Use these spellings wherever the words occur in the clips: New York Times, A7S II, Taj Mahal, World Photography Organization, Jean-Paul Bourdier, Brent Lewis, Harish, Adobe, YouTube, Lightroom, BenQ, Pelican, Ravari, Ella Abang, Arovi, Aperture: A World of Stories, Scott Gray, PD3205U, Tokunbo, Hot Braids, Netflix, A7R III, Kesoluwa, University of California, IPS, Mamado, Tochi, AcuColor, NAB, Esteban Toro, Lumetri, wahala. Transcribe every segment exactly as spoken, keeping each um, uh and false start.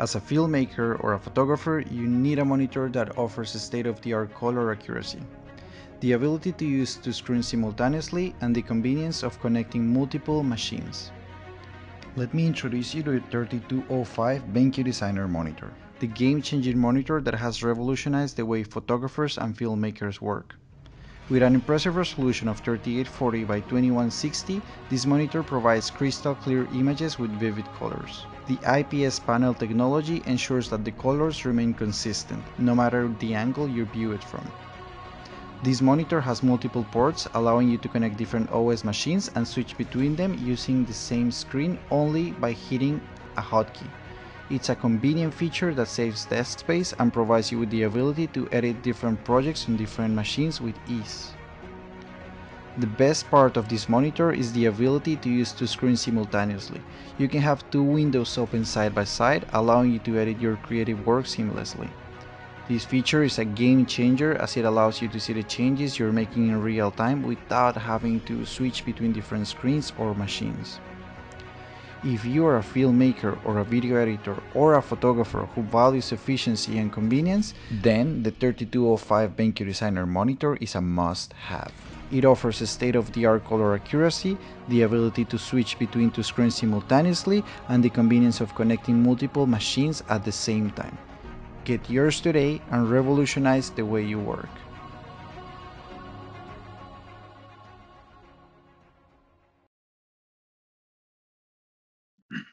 As a filmmaker or a photographer, you need a monitor that offers state-of-the-art color accuracy, the ability to use two screens simultaneously, and the convenience of connecting multiple machines. Let me introduce you to the thirty-two oh five BenQ Designer Monitor, the game-changing monitor that has revolutionized the way photographers and filmmakers work. With an impressive resolution of thirty-eight forty by twenty-one sixty, this monitor provides crystal-clear images with vivid colors. The I P S panel technology ensures that the colors remain consistent, no matter the angle you view it from. This monitor has multiple ports, allowing you to connect different O S machines and switch between them using the same screen only by hitting a hotkey. It's a convenient feature that saves desk space and provides you with the ability to edit different projects on different machines with ease. The best part of this monitor is the ability to use two screens simultaneously. You can have two windows open side by side, allowing you to edit your creative work seamlessly. This feature is a game changer as it allows you to see the changes you're making in real time without having to switch between different screens or machines. If you are a filmmaker or a video editor or a photographer who values efficiency and convenience, then the thirty-two oh five BenQ Designer Monitor is a must-have. It offers a state-of-the-art color accuracy, the ability to switch between two screens simultaneously, and the convenience of connecting multiple machines at the same time. Get yours today and revolutionize the way you work.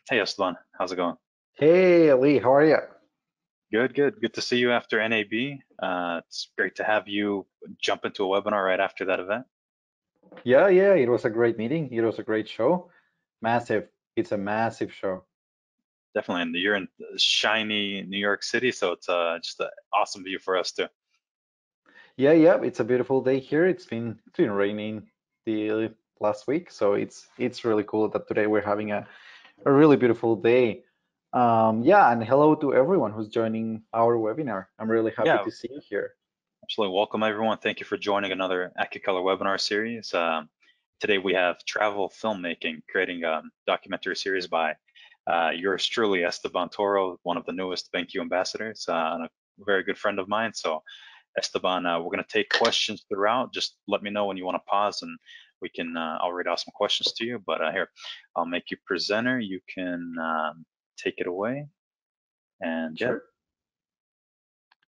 Hey, Esteban, how's it going? Hey, Ali, how are you? Good, good. Good to see you after N A B. Uh, it's great to have you jump into a webinar right after that event. Yeah, yeah, it was a great meeting. It was a great show. Massive. It's a massive show. Definitely, and you're in shiny New York City, so it's uh, just an awesome view for us too. Yeah, yeah, it's a beautiful day here. It's been it's been raining the last week, so it's it's really cool that today we're having a a really beautiful day. Um, yeah, and hello to everyone who's joining our webinar. I'm really happy yeah, to see you here. Absolutely. Welcome, everyone. Thank you for joining another AcuColor webinar series. Um, today we have travel filmmaking, creating a documentary series by uh, yours truly, Esteban Toro, one of the newest BenQ ambassadors uh, and a very good friend of mine. So Esteban, uh, we're going to take questions throughout. Just let me know when you want to pause and we can, uh, I'll read out some questions to you, but uh, here, I'll make you presenter. You can um, take it away. And yeah. Sure.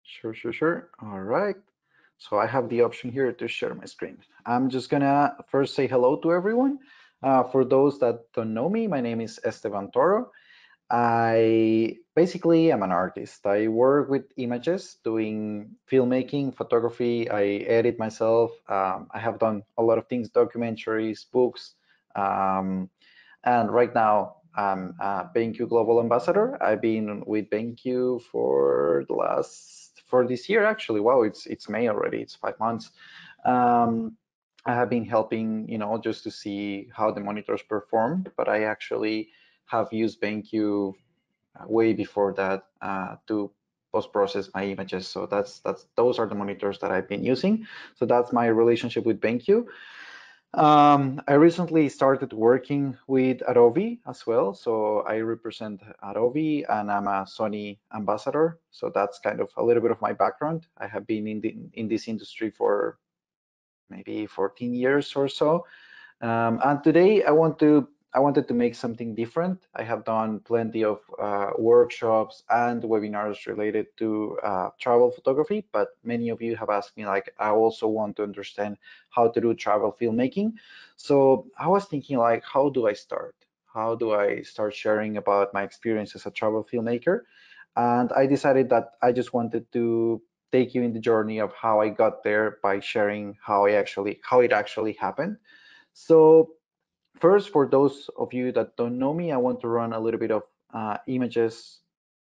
Sure, sure, sure. All right. So I have the option here to share my screen. I'm just gonna first say hello to everyone. Uh, for those that don't know me, my name is Esteban Toro. I basically am an artist. I work with images, doing filmmaking, photography. I edit myself. Um, I have done a lot of things, documentaries, books. Um, and right now, I'm a BenQ Global Ambassador. I've been with BenQ for the last, for this year actually. Wow, it's it's May already, it's five months. Um, I have been helping, you know, just to see how the monitors perform, but I actually have used BenQ way before that uh, to post-process my images. So that's that's those are the monitors that I've been using. So that's my relationship with BenQ. Um, I recently started working with Arovi as well. So I represent Arovi and I'm a Sony ambassador. So that's kind of a little bit of my background. I have been in the, in this industry for maybe fourteen years or so. Um, and today I want to I wanted to make something different. I have done plenty of uh, workshops and webinars related to uh, travel photography, but many of you have asked me, like, I also want to understand how to do travel filmmaking. So I was thinking, like, how do I start? How do I start sharing about my experience as a travel filmmaker? And I decided that I just wanted to take you in the journey of how I got there by sharing how I actually, how it actually happened. So, first, for those of you that don't know me, I want to run a little bit of uh, images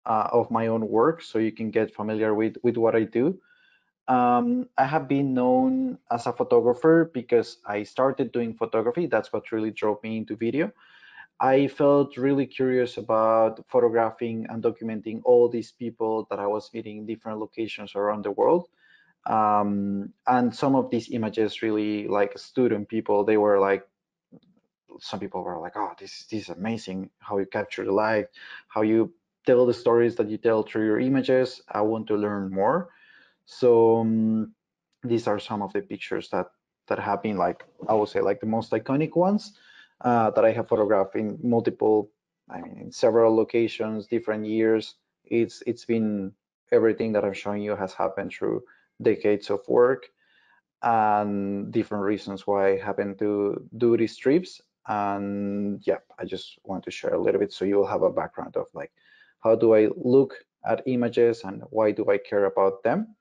uh, of my own work so you can get familiar with, with what I do. Um, I have been known as a photographer because I started doing photography. That's what really drove me into video. I felt really curious about photographing and documenting all these people that I was meeting in different locations around the world. Um, and some of these images really, like, stood on people. They were like, some people were like, oh, this, this is amazing, how you capture the light, how you tell the stories that you tell through your images. I want to learn more. So um, these are some of the pictures that that have been, like, I would say, like the most iconic ones uh, that I have photographed in multiple, I mean, in several locations, different years. It's it's been everything that I'm showing you has happened through decades of work and different reasons why I happen to do these trips. And yeah, I just want to share a little bit so you will have a background of, like, how do I look at images and why do I care about them?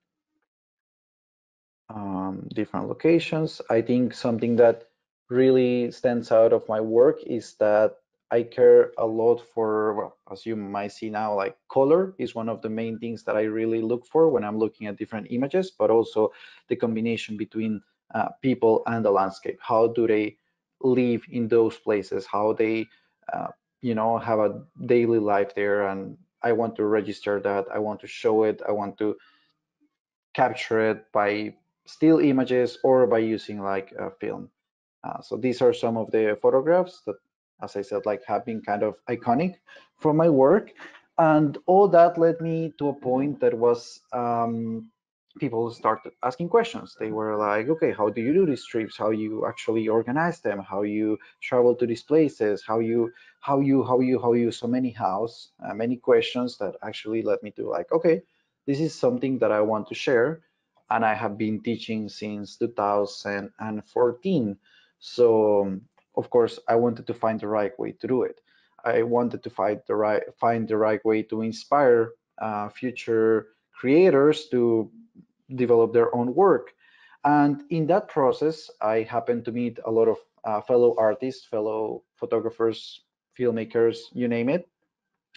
Um, different locations. I think something that really stands out of my work is that I care a lot for, well, as you might see now, like color is one of the main things that I really look for when I'm looking at different images, but also the combination between uh, people and the landscape. How do they live in those places? How they, uh, you know, have a daily life there? And I want to register that. I want to show it. I want to capture it by still images or by using like a film. Uh, so these are some of the photographs that, as I said, like have been kind of iconic from my work. And all that led me to a point that was, um, people started asking questions. They were like, okay, how do you do these trips? How you actually organize them? How you travel to these places? How you, how you, how you, how you, so many hows, uh, many questions that actually led me to like, okay, this is something that I want to share. And I have been teaching since two thousand fourteen. So, of course, I wanted to find the right way to do it. I wanted to find the right find the right way to inspire uh, future creators to develop their own work. And in that process, I happened to meet a lot of uh, fellow artists, fellow photographers, filmmakers, you name it.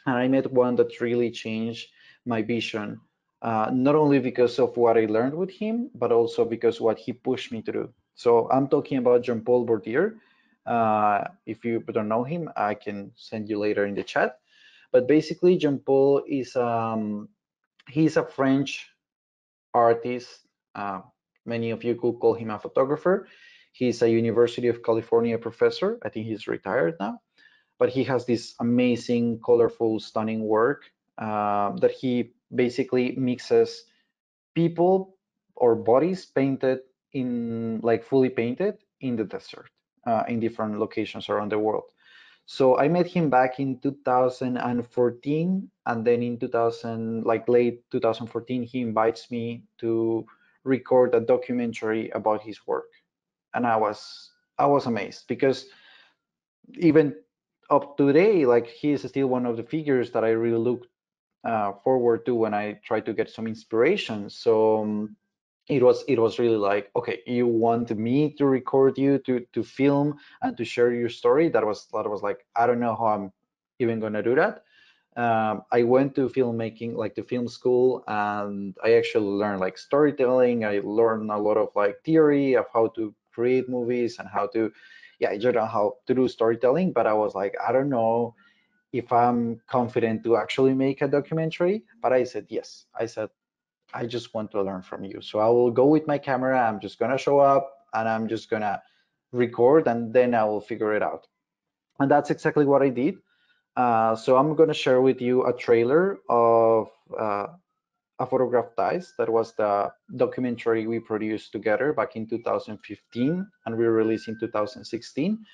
And I met one that really changed my vision, uh, not only because of what I learned with him, but also because what he pushed me to do. So I'm talking about Jean-Paul Bourdier. Uh, if you don't know him, I can send you later in the chat. But basically, Jean-Paul is um, he's a French artist. Uh, many of you could call him a photographer. He's a University of California professor. I think he's retired now. But he has this amazing, colorful, stunning work uh, that he basically mixes people or bodies painted in, like fully painted in the desert. Uh, in different locations around the world. So I met him back in two thousand fourteen, and then in two thousand, like late twenty fourteen, he invites me to record a documentary about his work. And I was, I was amazed because even up to today, like he is still one of the figures that I really look uh, forward to when I try to get some inspiration. So. Um, It was it was really like, okay, you want me to record you, to to film and to share your story. That was that was like, I don't know how I'm even gonna do that. Um, I went to filmmaking, like to film school, and I actually learned like storytelling. I learned a lot of like theory of how to create movies and how to, yeah, I don't know how to do storytelling. But I was like, I don't know if I'm confident to actually make a documentary. But I said yes. I said. I just want to learn from you. So I will go with my camera. I'm just going to show up and I'm just going to record and then I will figure it out. And that's exactly what I did. Uh, so I'm going to share with you a trailer of uh, A Photograph Ties. That was the documentary we produced together back in two thousand fifteen and we released in two thousand sixteen.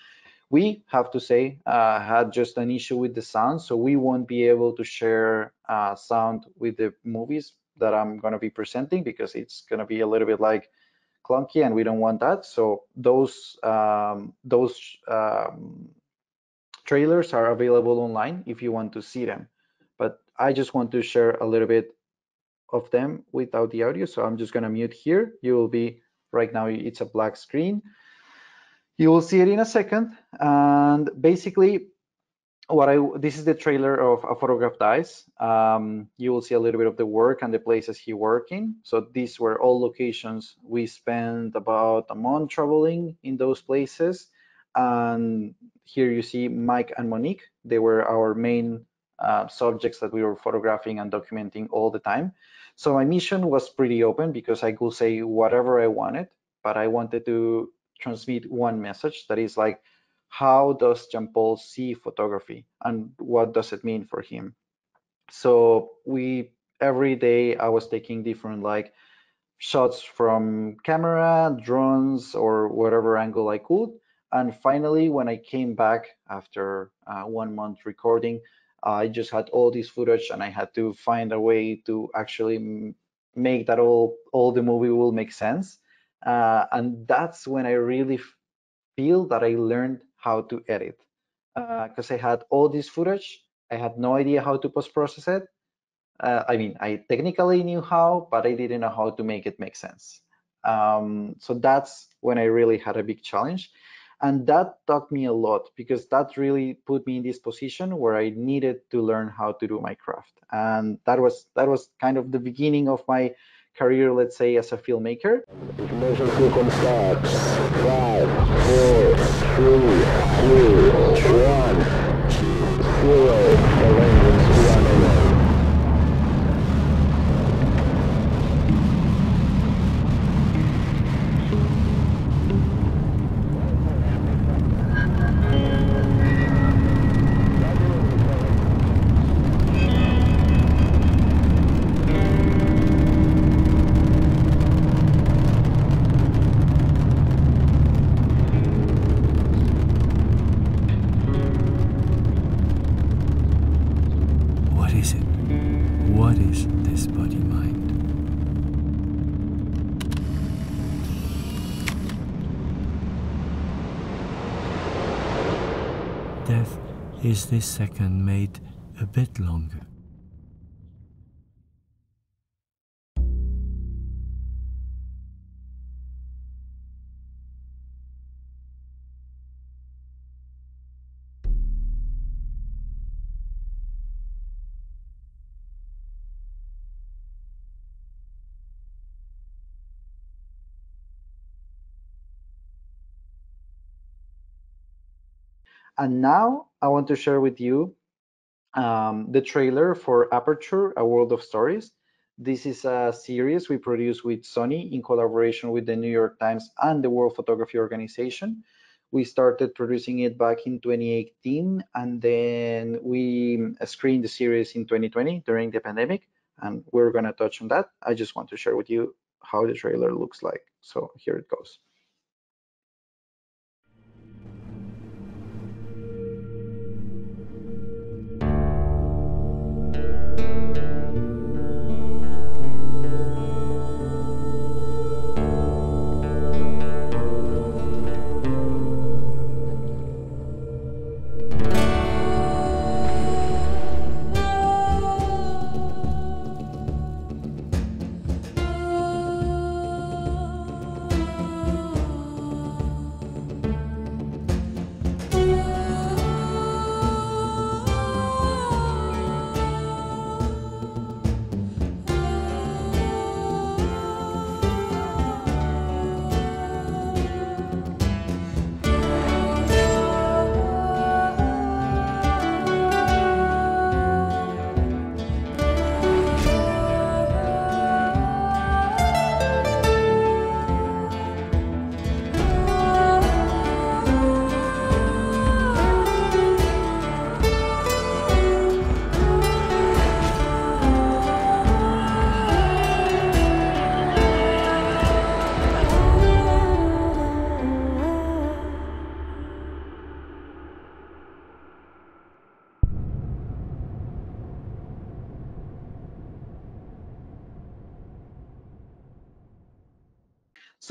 We have to say uh, had just an issue with the sound. So we won't be able to share uh, sound with the movies that I'm going to be presenting because it's going to be a little bit like clunky and we don't want that. So those um, those um, trailers are available online if you want to see them. But I just want to share a little bit of them without the audio. So I'm just going to mute here. You will be, right now it's a black screen. You will see it in a second. And basically, What I, this is the trailer of A Photograph Ties. Um, you will see a little bit of the work and the places he worked in. So these were all locations. We spent about a month traveling in those places. And here you see Mike and Monique. They were our main uh, subjects that we were photographing and documenting all the time. So my mission was pretty open because I could say whatever I wanted, but I wanted to transmit one message that is like, how does Jean-Paul see photography and what does it mean for him? So we every day I was taking different like shots from camera, drones, or whatever angle I could. And finally, when I came back after uh, one month recording, I just had all this footage, and I had to find a way to actually make that all all the movie will make sense. Uh, and that's when I really feel that I learned how to edit, because uh, I had all this footage. I had no idea how to post-process it. Uh, I mean, I technically knew how, but I didn't know how to make it make sense. Um, so that's when I really had a big challenge. And that taught me a lot, because that really put me in this position where I needed to learn how to do my craft. And that was that was kind of the beginning of my career, let's say, as a filmmaker. Is this second made a bit longer? And now I want to share with you um, the trailer for Aperture: A World of Stories. This is a series we produce with Sony in collaboration with the New York Times and the World Photography Organization. We started producing it back in twenty eighteen, and then we screened the series in twenty twenty during the pandemic, and we're going to touch on that. I just want to share with you how the trailer looks like. So here it goes.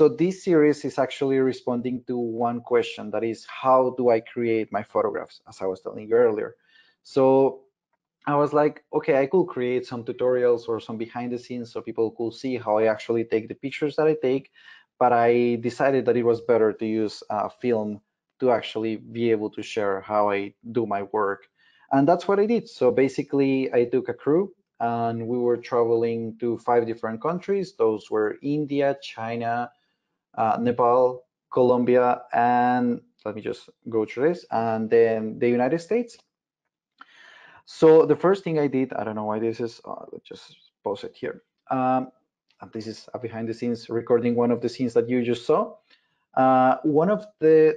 So this series is actually responding to one question, that is, how do I create my photographs, as I was telling you earlier. So I was like, okay, I could create some tutorials or some behind the scenes so people could see how I actually take the pictures that I take, but I decided that it was better to use uh, film to actually be able to share how I do my work. And that's what I did. So basically I took a crew, and we were traveling to five different countries. Those were India, China, Uh, Nepal, Colombia, and let me just go through this, and then the United States. So the first thing I did, I don't know why this is, uh, let's just pause it here. Um, and this is a behind the scenes recording, one of the scenes that you just saw. Uh, one of the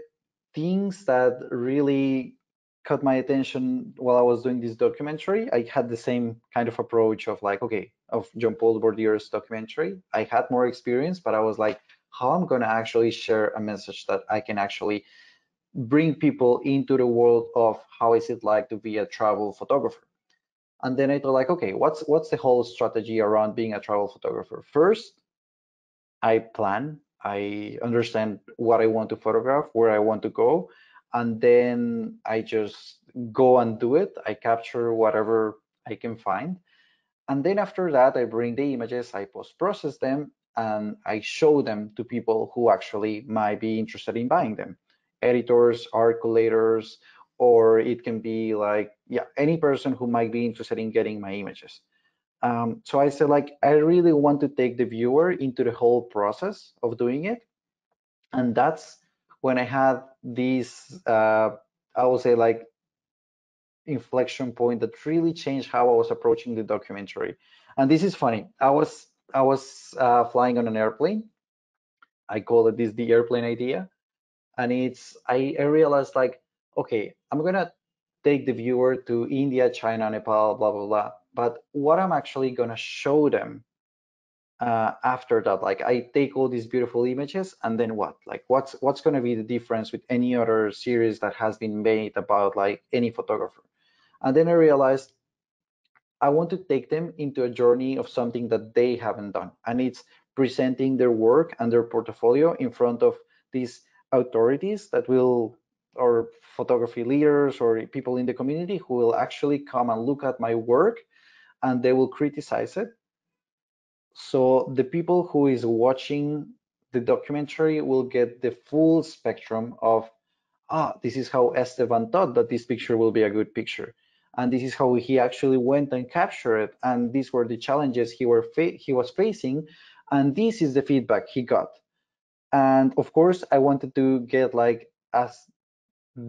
things that really caught my attention while I was doing this documentary. I had the same kind of approach of like, okay, of Jean-Paul Bourdier's documentary. I had more experience, but I was like, how I'm gonna actually share a message that I can actually bring people into the world of how is it like to be a travel photographer? And then I thought like, okay, what's what's the whole strategy around being a travel photographer? First, I plan, I understand what I want to photograph, where I want to go, and then I just go and do it. I capture whatever I can find. And then after that, I bring the images, I post-process them, and I show them to people who actually might be interested in buying them. Editors, art collators, or it can be like, yeah, any person who might be interested in getting my images. Um, so I said, like, I really want to take the viewer into the whole process of doing it. And that's when I had this, uh, I would say, like, inflection point that really changed how I was approaching the documentary. And this is funny. I was, I was uh, flying on an airplane. I call it this the airplane idea. And it's, I, I realized, like, okay, I'm gonna take the viewer to India, China, Nepal, blah, blah, blah. But what I'm actually gonna show them uh, after that, like I take all these beautiful images and then what? Like what's what's gonna be the difference with any other series that has been made about like any photographer? And then I realized I want to take them into a journey of something that they haven't done. And it's presenting their work and their portfolio in front of these authorities that will, or photography leaders or people in the community who will actually come and look at my work and they will criticize it. So the people who is watching the documentary will get the full spectrum of, ah, this is how Esteban thought that this picture will be a good picture. And this is how he actually went and captured it. And these were the challenges he, were fa he was facing. And this is the feedback he got. And of course, I wanted to get like as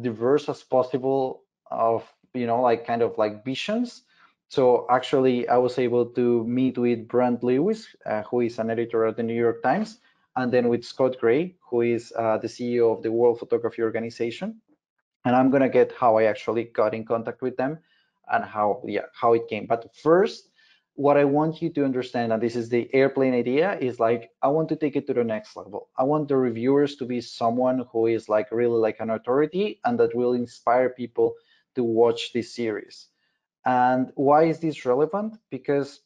diverse as possible of, you know, like kind of like visions. So actually, I was able to meet with Brent Lewis, uh, who is an editor at the New York Times, and then with Scott Gray, who is uh, the C E O of the World Photography Organization. And I'm gonna get how I actually got in contact with them and how, yeah, how it came. But first, what I want you to understand, and this is the airplane idea, is like, I want to take it to the next level. I want the reviewers to be someone who is like really like an authority and that will inspire people to watch this series. And why is this relevant? Because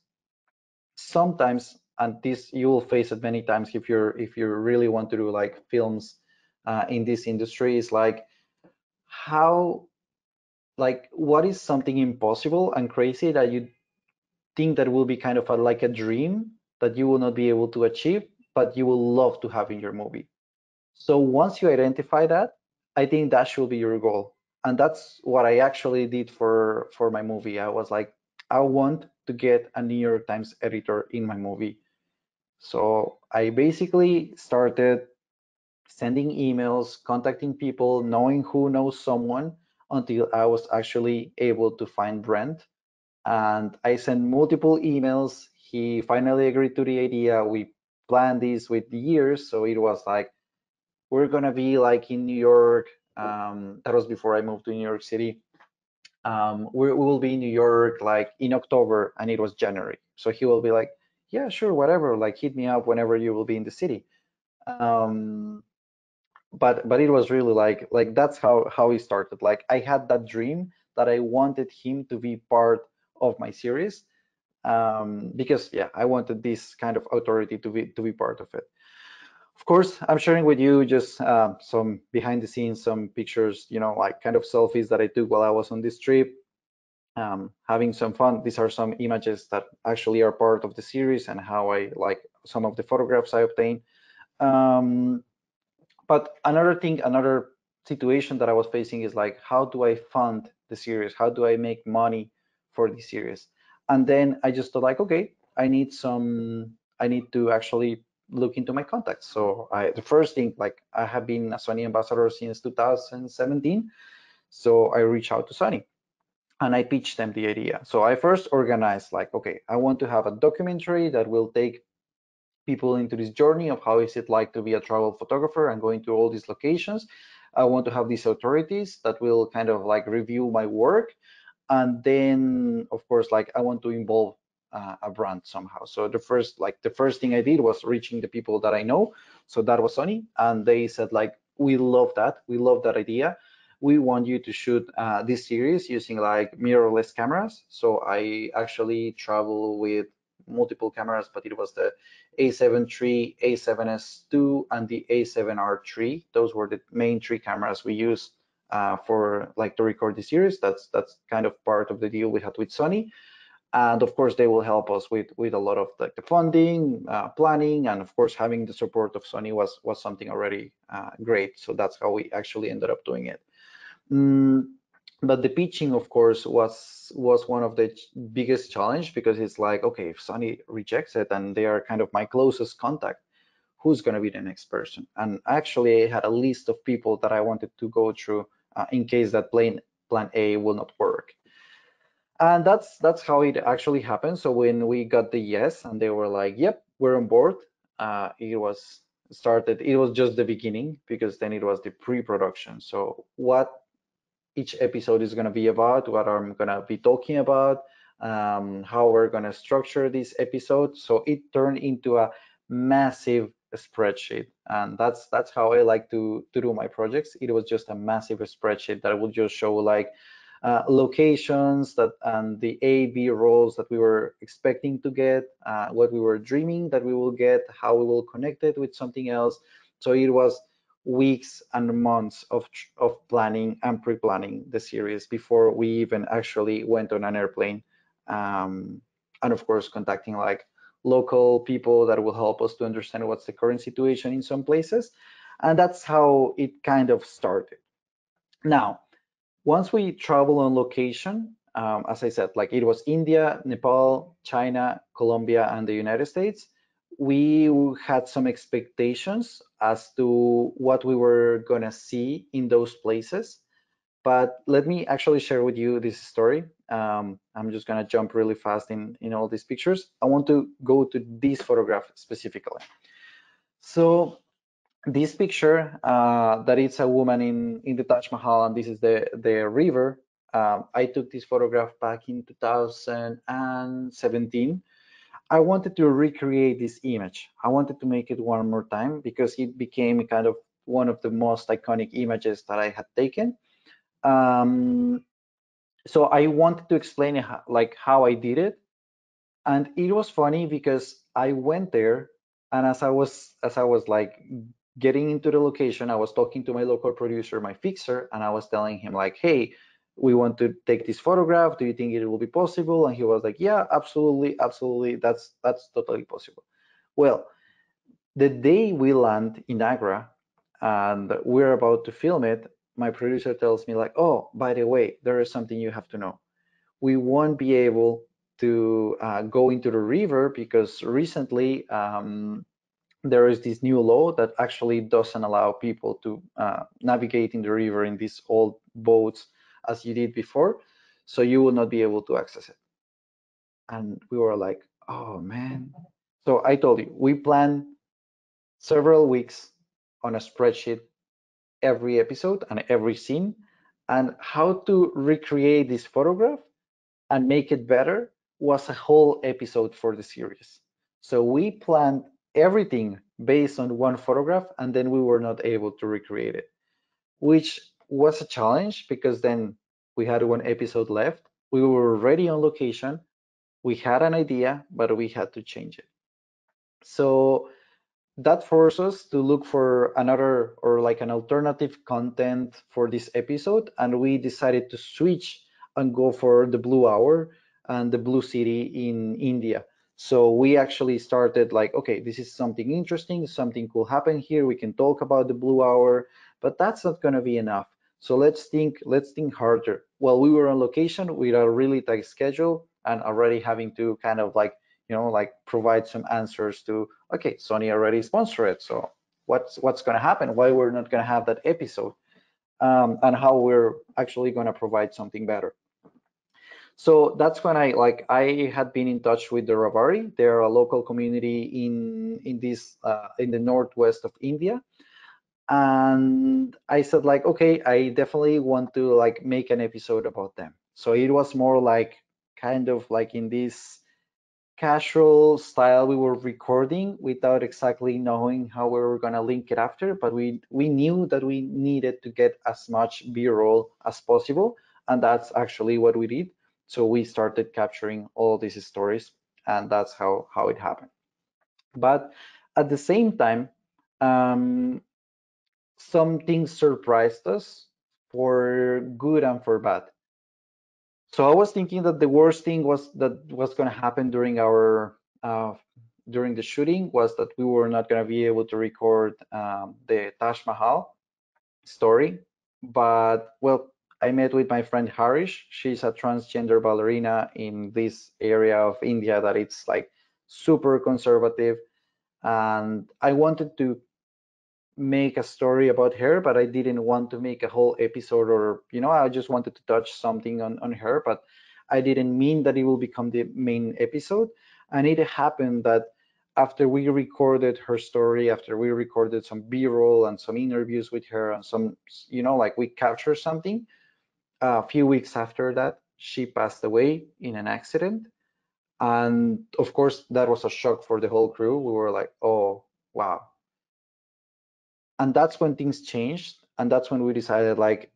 sometimes, and this you will face it many times if you're if you really want to do like films uh, in this industry, is like how, like what is something impossible and crazy that you think that will be kind of a, like a dream that you will not be able to achieve, but you will love to have in your movie. So once you identify that, I think that should be your goal. And that's what I actually did for, for my movie. I was like, I want to get a New York Times editor in my movie. So I basically started sending emails, contacting people, knowing who knows someone, until I was actually able to find Brent. And I sent multiple emails. He finally agreed to the idea. We planned this with years. So it was like, we're going to be like in New York. Um, that was before I moved to New York City. Um, we, we will be in New York like in October, and it was January. So he will be like, yeah, sure, whatever, like hit me up whenever you will be in the city. Um, but but it was really like, like that's how, how he started. Like I had that dream that I wanted him to be part of my series, um, because yeah, I wanted this kind of authority to be, to be part of it. Of course, I'm sharing with you just uh, some behind the scenes, some pictures, you know, like kind of selfies that I took while I was on this trip, um, having some fun. These are some images that actually are part of the series and how I like some of the photographs I obtained. Um, but another thing, another situation that I was facing is like, how do I fund the series? How do I make money for the series? And then I just thought like, okay, I need some, I need to actually look into my contacts. So I, the first thing, like I have been a Sony ambassador since two thousand seventeen. So I reached out to Sony and I pitched them the idea. So I first organized like, okay, I want to have a documentary that will take people into this journey of how is it like to be a travel photographer and going to all these locations. I want to have these authorities that will kind of like review my work. And then, of course, like I want to involve uh, a brand somehow. So the first, like the first thing I did was reaching the people that I know. So that was Sony, and they said like, we love that, we love that idea. We want you to shoot uh, this series using like mirrorless cameras. So I actually travel with multiple cameras, but it was the A seven three, A seven S two, and the A seven R three. Those were the main three cameras we used uh, for like to record the series. That's that's kind of part of the deal we had with Sony. And of course, they will help us with with a lot of like the funding, uh, planning, and of course, having the support of Sony was was something already uh, great. So that's how we actually ended up doing it. Mm, but the pitching, of course, was was one of the biggest challenge, because it's like, okay, if Sony rejects it and they are kind of my closest contact, who's going to be the next person? And actually, I had a list of people that I wanted to go through uh, in case that plan plan A will not work. And that's that's how it actually happened. So when we got the yes and they were like, yep, we're on board, uh, it was started, it was just the beginning, because then it was the pre-production. So what each episode is going to be about, what I'm going to be talking about, um, how we're going to structure this episode. So it turned into a massive spreadsheet. And that's that's how I like to, to do my projects. It was just a massive spreadsheet that would just show like, Uh, locations that and the A, B roles that we were expecting to get, uh, what we were dreaming that we will get, how we will connect it with something else. So it was weeks and months of, of planning and pre-planning the series before we even actually went on an airplane. Um, and of course, contacting like local people that will help us to understand what's the current situation in some places. And that's how it kind of started. Now, once we travel on location, um, as I said, like it was India, Nepal, China, Colombia, and the United States, we had some expectations as to what we were going to see in those places. But let me actually share with you this story. Um, I'm just going to jump really fast in, in all these pictures. I want to go to this photograph specifically. So this picture, uh, that it's a woman in, in the Taj Mahal, and this is the, the river. Um, I took this photograph back in two thousand seventeen. I wanted to recreate this image. I wanted to make it one more time because it became kind of one of the most iconic images that I had taken. Um, so I wanted to explain how, like how I did it. And it was funny because I went there, and as I was, as I was like, getting into the location, I was talking to my local producer, my fixer, and I was telling him like, hey, we want to take this photograph. Do you think it will be possible? And he was like, yeah, absolutely, absolutely. That's that's totally possible. Well, the day we land in Agra and we're about to film it, my producer tells me like, oh, by the way, there is something you have to know. We won't be able to uh, go into the river because recently, um, there is this new law that actually doesn't allow people to uh, navigate in the river in these old boats as you did before. So you will not be able to access it. And we were like, oh man. So I told you, we plan several weeks on a spreadsheet, every episode and every scene, and how to recreate this photograph and make it better was a whole episode for the series. So we planned everything based on one photograph, and then we were not able to recreate it, which was a challenge because then we had one episode left. We were already on location. We had an idea, but we had to change it. So that forced us to look for another or like an alternative content for this episode. And we decided to switch and go for the Blue Hour and the Blue City in India. So we actually started like, okay, this is something interesting, something cool happened here. We can talk about the Blue Hour, but that's not going to be enough. So let's think, let's think harder. Well, we were on location with a really tight schedule and already having to kind of like, you know, like provide some answers to, okay, Sony already sponsored it. So what's, what's going to happen? Why we're not going to have that episode, um, and how we're actually going to provide something better. So that's when I like I had been in touch with the Ravari. They're a local community in in this uh, in the northwest of India, And I said, like, okay, I definitely want to like make an episode about them. So it was more like kind of like in this casual style we were recording without exactly knowing how we were going to link it after, but we we knew that we needed to get as much B-roll as possible, and that's actually what we did. So we started capturing all these stories, and that's how how it happened. But at the same time, um some things surprised us, for good and for bad. So I was thinking that the worst thing was that was going to happen during our uh, during the shooting was that we were not going to be able to record um, the Taj Mahal story. But well, I met with my friend Harish. She's a transgender ballerina in this area of India that it's like super conservative, and I wanted to make a story about her, but I didn't want to make a whole episode, or you know, I just wanted to touch something on, on her, but I didn't mean that it will become the main episode. And it happened that after we recorded her story, after we recorded some B-roll and some interviews with her and some, you know, like we captured something, a few weeks after that, she passed away in an accident. And of course, that was a shock for the whole crew. We were like, oh, wow. And that's when things changed, and that's when we decided, like,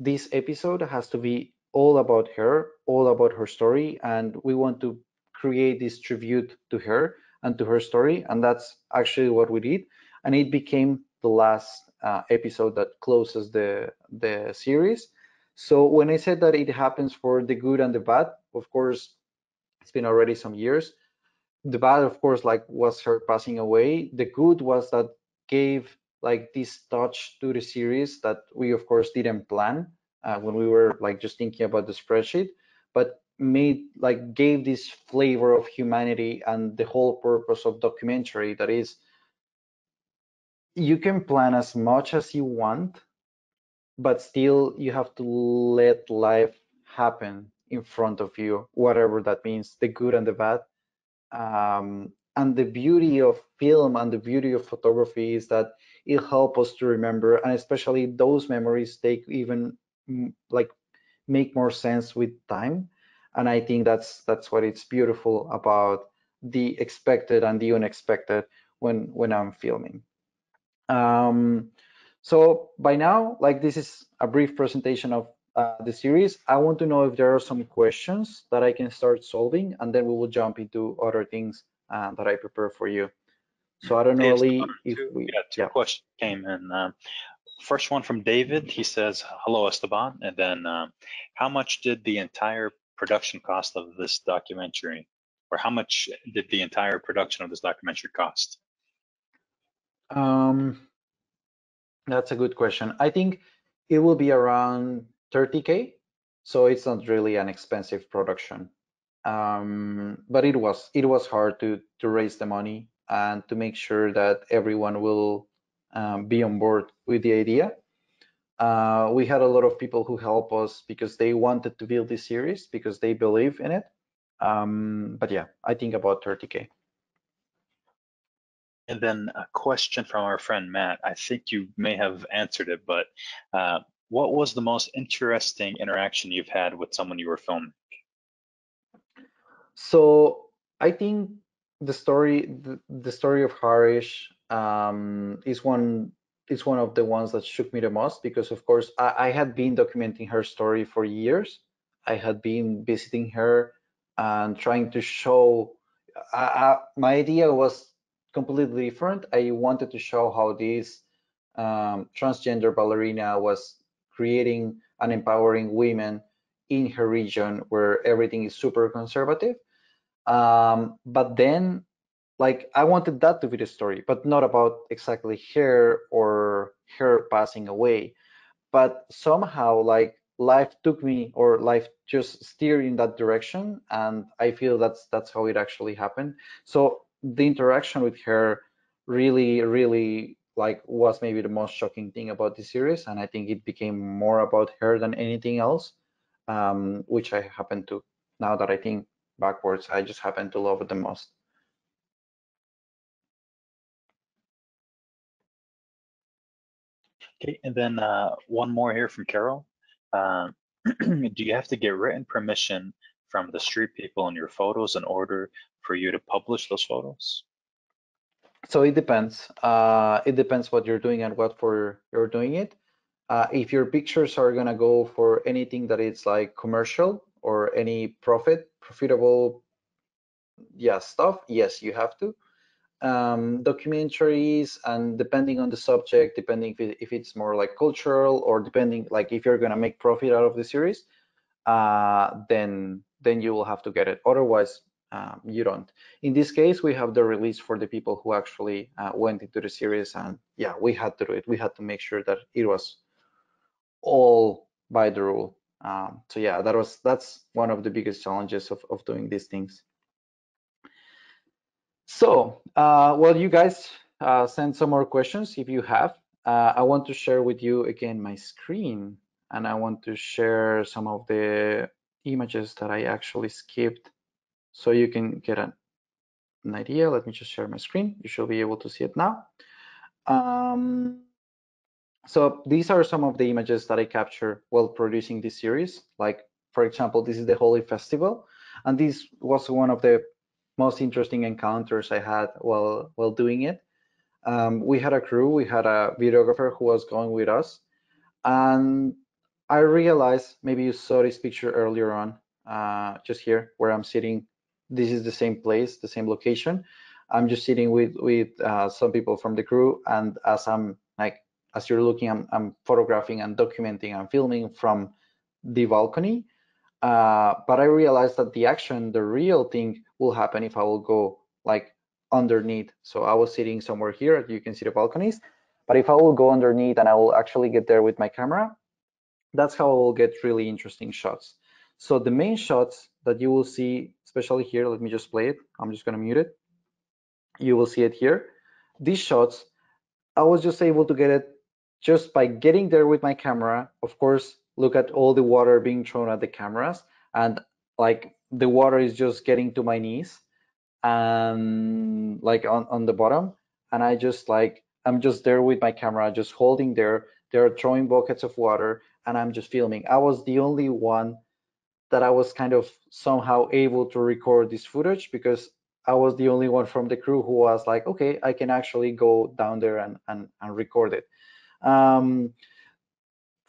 this episode has to be all about her, all about her story, and we want to create this tribute to her and to her story, and that's actually what we did. And it became the last uh, episode that closes the, the series. So when I said that it happens for the good and the bad, of course, it's been already some years. The bad, of course, like, was her passing away. The good was that gave like this touch to the series that we of course didn't plan uh, when we were like just thinking about the spreadsheet, but made like gave this flavor of humanity and the whole purpose of documentary, that is, you can plan as much as you want, but still you have to let life happen in front of you, whatever that means, the good and the bad. Um, and the beauty of film and the beauty of photography is that it helps us to remember, and especially those memories take even like make more sense with time. And I think that's that's what it's beautiful about the expected and the unexpected when when I'm filming. Um, so by now, like, this is a brief presentation of uh, the series. I want to know if there are some questions that I can start solving, and then we will jump into other things uh, that I prepare for you. So I don't know, Lee, if we... Yeah, two yeah. questions came in. Uh, first one from David. He says, hello, Esteban. And then, uh, how much did the entire production cost of this documentary? Or how much did the entire production of this documentary cost? Um, that's a good question. I think it will be around thirty K. So it's not really an expensive production. Um, but it was, it was hard to, to raise the money and to make sure that everyone will um, be on board with the idea. Uh, we had a lot of people who helped us because they wanted to build this series, because they believe in it. Um, but yeah, I think about thirty K. And then a question from our friend Matt. I think you may have answered it, but uh, what was the most interesting interaction you've had with someone you were filming? So I think the story the, the story of Harish um is one is one of the ones that shook me the most, because of course I, I had been documenting her story for years. I had been visiting her and trying to show I, I, my idea was completely different. I wanted to show how this um, transgender ballerina was creating and empowering women in her region where everything is super conservative. Um, but then, like, I wanted that to be the story, but not about exactly her or her passing away. But somehow, like, life took me, or life just steered in that direction, and I feel that's that's how it actually happened. So the interaction with her really, really, like, was maybe the most shocking thing about this series, and I think it became more about her than anything else, um, which I happen to, now that I think backwards, I just happen to love it the most. Okay, and then uh, one more here from Carol. Uh, do you have to get written permission from the street people in your photos in order for you to publish those photos? So it depends. Uh, it depends what you're doing and what for you're doing it. Uh, if your pictures are gonna go for anything that is like commercial or any profit, profitable, yeah, stuff, yes, you have to. Um, documentaries, and depending on the subject, depending if, it, if it's more like cultural, or depending like if you're gonna make profit out of the series, uh, then then you will have to get it. Otherwise, um, you don't. In this case, we have the release for the people who actually uh, went into the series, and yeah, we had to do it. We had to make sure that it was all by the rule. Um, so yeah, that was that's one of the biggest challenges of of doing these things. So, uh, well, you guys uh, send some more questions if you have. Uh, I want to share with you again my screen, and I want to share some of the images that I actually skipped so you can get an, an idea. Let me just share my screen. You should be able to see it now. Um, so these are some of the images that I captured while producing this series. Like, for example, this is the Holi Festival, and this was one of the most interesting encounters I had while while doing it. Um, we had a crew, we had a videographer who was going with us, and I realized, maybe you saw this picture earlier on, uh, just here where I'm sitting. This is the same place, the same location. I'm just sitting with with uh, some people from the crew, and as I'm like, as you're looking, I'm, I'm photographing and documenting and filming from the balcony. Uh, but I realized that the action, the real thing, will happen if I will go like underneath. So I was sitting somewhere here, you can see the balconies, but if I will go underneath and I will actually get there with my camera, that's how I will get really interesting shots. So the main shots that you will see, especially here, let me just play it. I'm just gonna mute it. You will see it here. These shots, I was just able to get it just by getting there with my camera. Of course, look at all the water being thrown at the cameras, and like the water is just getting to my knees, and like on, on the bottom. And I just like, I'm just there with my camera, just holding there. They're throwing buckets of water, and I'm just filming. I was the only one that I was kind of somehow able to record this footage, because I was the only one from the crew who was like, okay, I can actually go down there and, and, and record it. Um,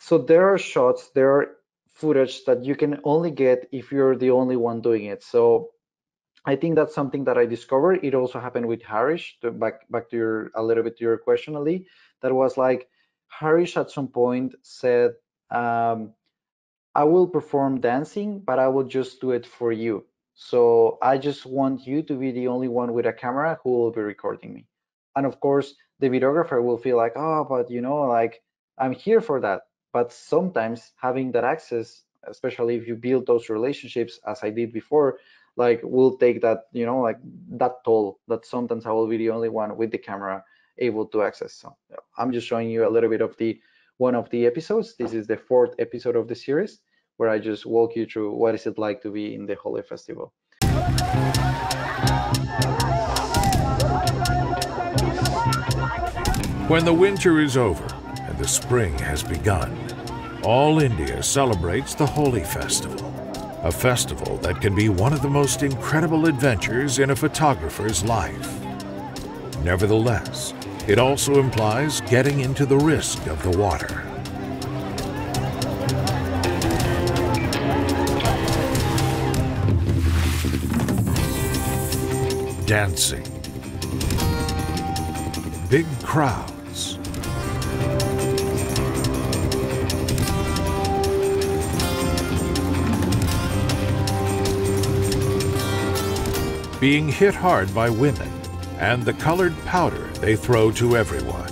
So there are shots, there are footage that you can only get if you're the only one doing it. So I think that's something that I discovered. It also happened with Harish, to back back to your, a little bit to your question, Ali, that was like, Harish at some point said, um, I will perform dancing, but I will just do it for you. So I just want you to be the only one with a camera who will be recording me. And of course, the videographer will feel like, oh, but you know, like, I'm here for that. But sometimes having that access, especially if you build those relationships, as I did before, like we'll take that, you know, like that toll, that sometimes I will be the only one with the camera able to access. So I'm just showing you a little bit of the one of the episodes. This is the fourth episode of the series, where I just walk you through what is it like to be in the Holi Festival. When the winter is over, the spring has begun. All India celebrates the Holi Festival, a festival that can be one of the most incredible adventures in a photographer's life. Nevertheless, it also implies getting into the risk of the water. Dancing. Big crowds. Being hit hard by women, and the colored powder they throw to everyone.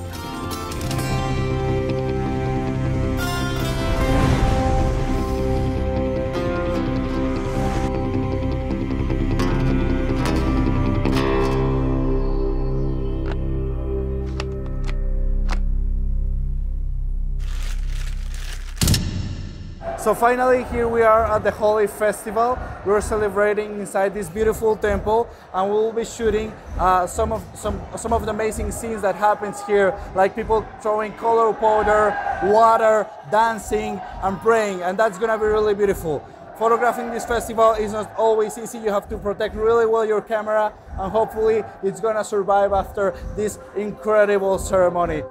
So finally, here we are at the Holi Festival. We're celebrating inside this beautiful temple, and we'll be shooting uh, some of some some of the amazing scenes that happens here, like people throwing color powder, water, dancing, and praying, and that's gonna be really beautiful. Photographing this festival is not always easy. You have to protect really well your camera, and hopefully it's gonna survive after this incredible ceremony.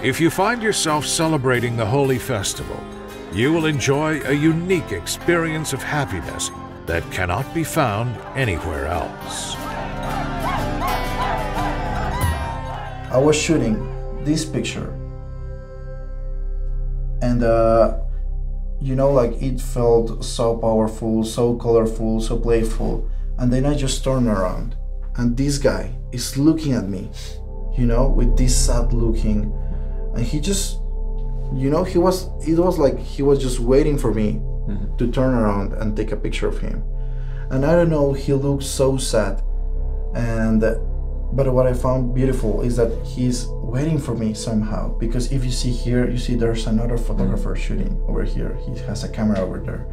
If you find yourself celebrating the Holi Festival, you will enjoy a unique experience of happiness that cannot be found anywhere else. I was shooting this picture, and uh, you know, like it felt so powerful, so colorful, so playful, and then I just turned around, and this guy is looking at me, you know, with this sad looking. And he just, you know, he was, it was like he was just waiting for me mm-hmm. to turn around and take a picture of him. And I don't know, he looked so sad. And, but what I found beautiful is that he's waiting for me somehow. Because if you see here, you see there's another photographer mm-hmm. shooting over here. He has a camera over there.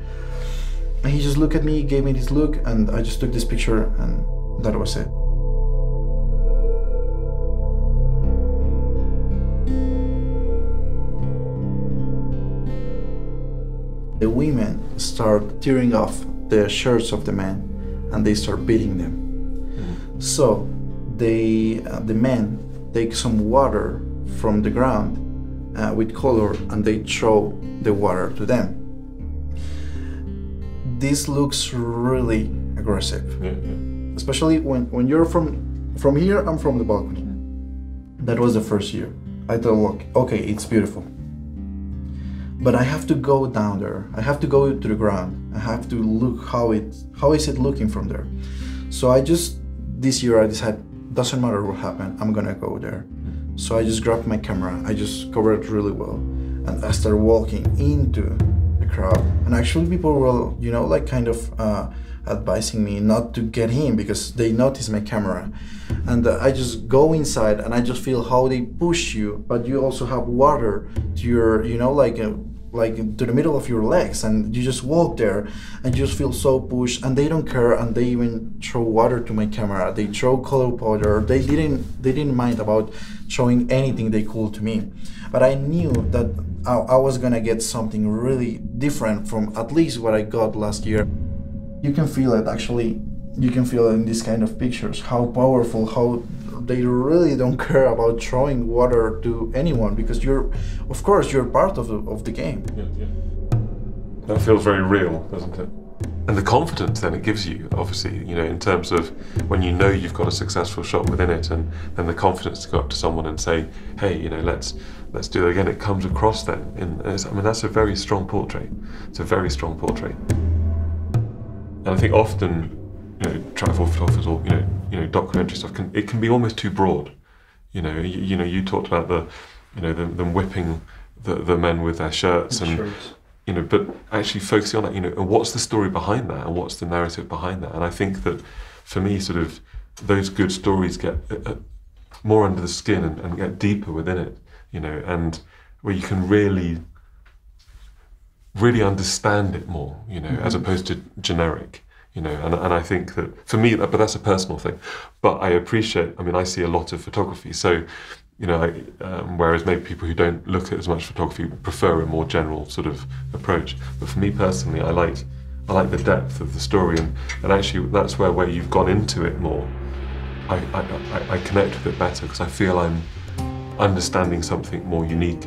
And he just looked at me, gave me this look, and I just took this picture, and that was it. The women start tearing off the shirts of the men, and they start beating them. Mm-hmm. So they, uh, the men take some water from the ground uh, with color, and they throw the water to them. This looks really aggressive, mm-hmm. especially when, when you're from, from here and from the balcony. Mm-hmm. That was the first year. I thought, look, okay, it's beautiful. But I have to go down there. I have to go to the ground. I have to look how it, how is it looking from there. So I just, this year I decided, doesn't matter what happened, I'm gonna go there. So I just grabbed my camera. I just covered it really well. And I started walking into the crowd. And actually people were, you know, like kind of uh, advising me not to get in because they noticed my camera. And uh, I just go inside, and I just feel how they push you, but you also have water to your, you know, like uh, like to the middle of your legs, and you just walk there, and you just feel so pushed, and they don't care, and they even throw water to my camera. They throw color powder. They didn't they didn't mind about throwing anything they could to me, but I knew that I, I was gonna get something really different from at least what I got last year. You can feel it actually. You can feel in these kind of pictures how powerful, how they really don't care about throwing water to anyone, because you're, of course, you're part of the, of the game. Yeah, yeah. That feels very real, doesn't it? And the confidence then it gives you, obviously, you know, in terms of when you know you've got a successful shot within it, and then the confidence to go up to someone and say, hey, you know, let's let's do it again. It comes across then. In, I mean, that's a very strong portrait. It's a very strong portrait. And I think often, you know, travel photographers or you know, you know, documentary stuff can it can be almost too broad. You know, you, you know, you talked about the, you know, them, them whipping the, the men with their shirts and, and shirts. You know, but actually focusing on that, you know, what's the story behind that, and what's the narrative behind that, and I think that for me, sort of, those good stories get uh, more under the skin and, and get deeper within it. You know, and where you can really, really understand it more. You know, mm-hmm. as opposed to generic. You know, and, and I think that, for me, but that's a personal thing, but I appreciate, I mean, I see a lot of photography, so, you know, I, um, whereas maybe people who don't look at as much photography prefer a more general sort of approach, but for me personally, I like I like the depth of the story, and, and actually that's where, where you've gone into it more, I, I, I, I connect with it better, because I feel I'm understanding something more unique.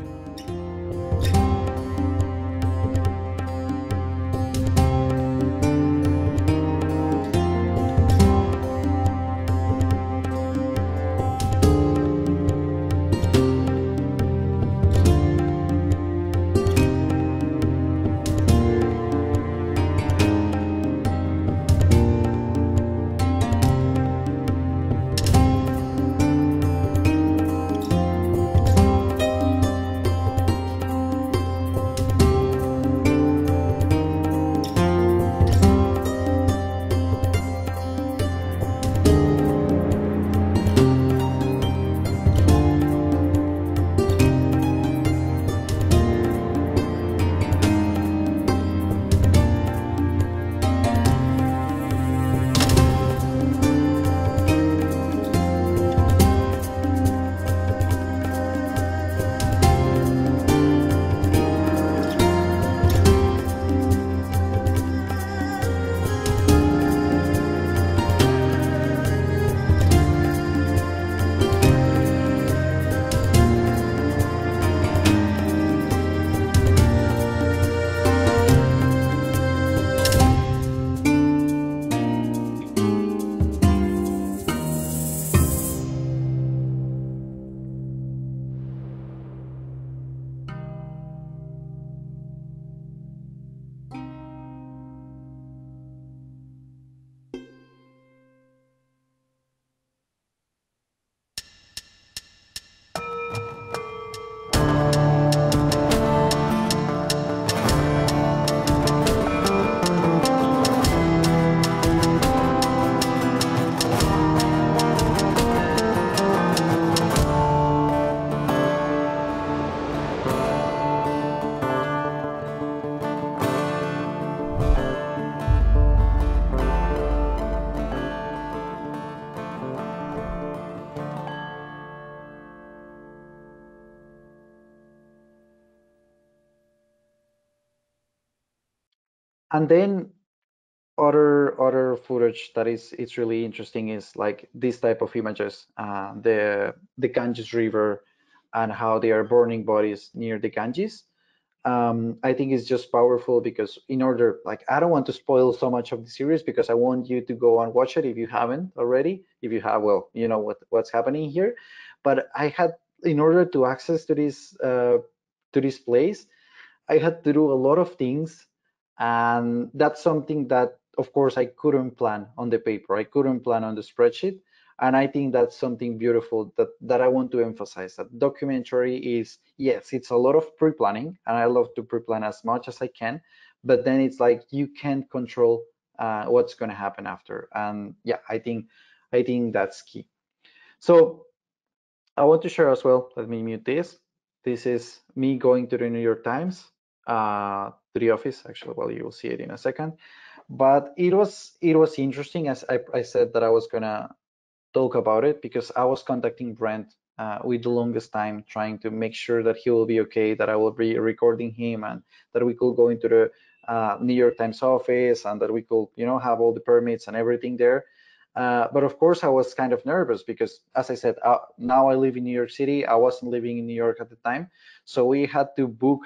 And then other other footage that is it's really interesting is like this type of images, uh, the the Ganges River and how they are burning bodies near the Ganges. Um, I think it's just powerful because in order, like, I don't want to spoil so much of the series because I want you to go and watch it if you haven't already. If you have, well, you know what what's happening here. But I had, in order to access to this uh, to this place, I had to do a lot of things, and that's something that, of course, I couldn't plan on the paper. I couldn't plan on the spreadsheet, and I think that's something beautiful that that I want to emphasize. That documentary is, yes, it's a lot of pre-planning, and I love to pre-plan as much as I can, but then it's like you can't control uh, what's going to happen after. And yeah, I think I think that's key. So I want to share as well. Let me mute this. This is me going to the New York Times, uh, to the office, actually. Well, you will see it in a second. But it was it was interesting, as I, I said that I was gonna talk about it, because I was contacting Brent uh, with the longest time, trying to make sure that he will be okay, that I will be recording him, and that we could go into the uh, New York Times office, and that we could, you know, have all the permits and everything there. Uh, but of course, I was kind of nervous because, as I said, uh, now I live in New York City. I wasn't living in New York at the time, so we had to book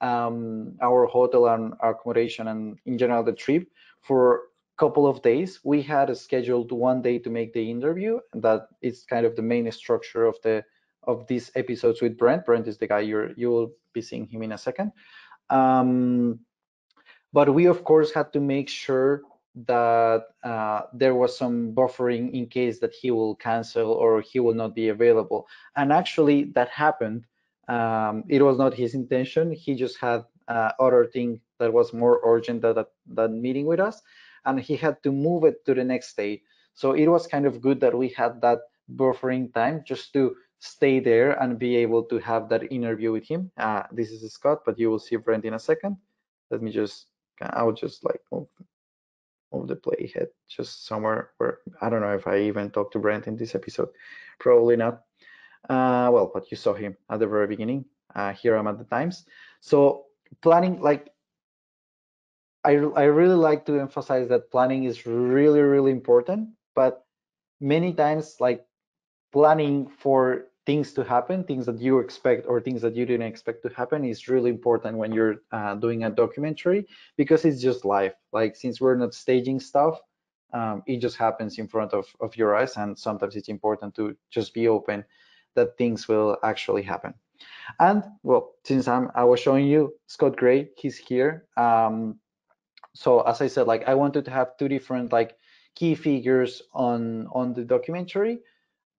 um, our hotel and our accommodation, and in general the trip, for a couple of days. We had a scheduled one day to make the interview. That is kind of the main structure of the of these episodes with Brent. Brent is the guy you're you will be seeing him in a second. Um, but we of course had to make sure that uh, there was some buffering in case that he will cancel or he will not be available. And actually that happened. Um, it was not his intention. He just had uh, other thing that was more urgent than that meeting with us, and he had to move it to the next day. So it was kind of good that we had that buffering time just to stay there and be able to have that interview with him. Uh, this is Scott, but you will see Brent in a second. Let me just, I'll just like move of the playhead just somewhere where I don't know if I even talked to Brent in this episode. Probably not. Uh, well, but you saw him at the very beginning. Uh, here I'm at the Times. So planning, like, I, I really like to emphasize that planning is really, really important, but many times, like, planning for things to happen, things that you expect or things that you didn't expect to happen, is really important when you're uh, doing a documentary, because it's just life. Like, since we're not staging stuff, um, it just happens in front of, of your eyes, and sometimes it's important to just be open that things will actually happen. And well, since I'm, I was showing you Scott Gray, he's here. Um, so as I said, like, I wanted to have two different like key figures on, on the documentary.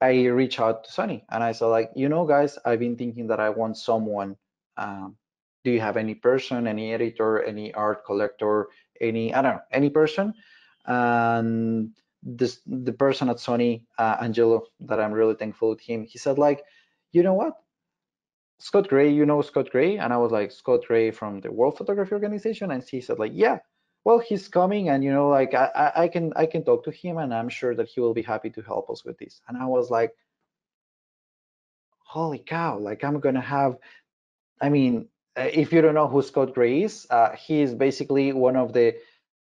I reached out to Sony and I said, like, you know, guys, I've been thinking that I want someone. Um, do you have any person, any editor, any art collector, any, I don't know, any person? And this, the person at Sony, uh, Angelo, that I'm really thankful to him, he said, like, you know what? Scott Gray, you know Scott Gray? And I was like, Scott Gray from the World Photography Organization? And he said, like, yeah. Well, he's coming, and you know, like, I, I can I can talk to him, and I'm sure that he will be happy to help us with this. And I was like, holy cow, like, I'm gonna have, I mean, if you don't know who Scott Gray is, uh, he is basically one of the,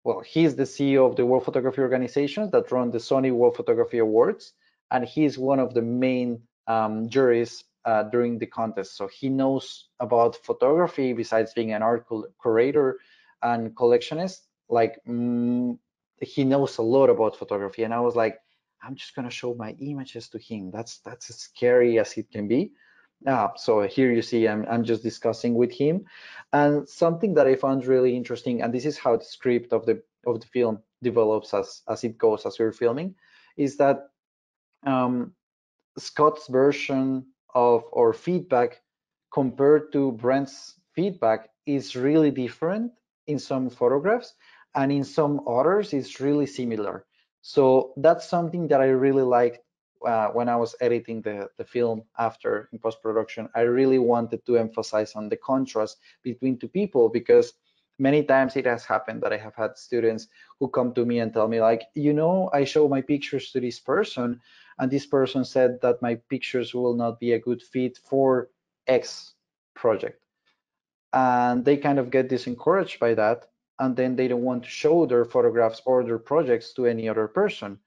well, he's the C E O of the World Photography Organization that run the Sony World Photography Awards, and he's one of the main um, juries uh, during the contest. So he knows about photography, besides being an art curator and collectionist. Like, mm, he knows a lot about photography, and I was like, I'm just gonna show my images to him. That's that's as scary as it can be. Uh, so here you see, I'm I'm just discussing with him, and something that I found really interesting, and this is how the script of the of the film develops as as it goes, as we're filming, is that um, Scott's version of or feedback compared to Brent's feedback is really different in some photographs, and in some others it's really similar. So that's something that I really liked uh, when I was editing the, the film after in post-production. I really wanted to emphasize on the contrast between two people, because many times it has happened that I have had students who come to me and tell me, like, you know, I show my pictures to this person, and this person said that my pictures will not be a good fit for X project. And they kind of get disencouraged by that, and then they don't want to show their photographs or their projects to any other person.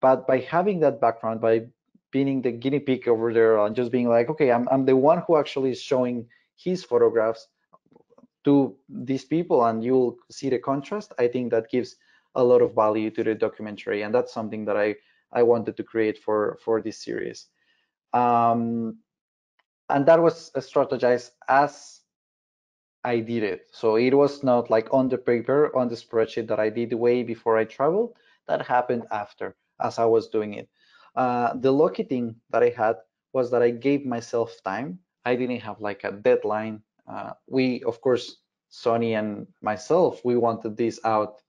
But by having that background, by being the guinea pig over there and just being like, okay, I'm, I'm the one who actually is showing his photographs to these people, and you'll see the contrast, I think that gives a lot of value to the documentary. And that's something that I, I wanted to create for, for this series. Um, and that was strategized as I did it. So it was not like on the paper, on the spreadsheet that I did way before I traveled. That happened after, as I was doing it. Uh, the lucky thing that I had was that I gave myself time. I didn't have like a deadline. Uh, we, of course, Sony and myself, we wanted this out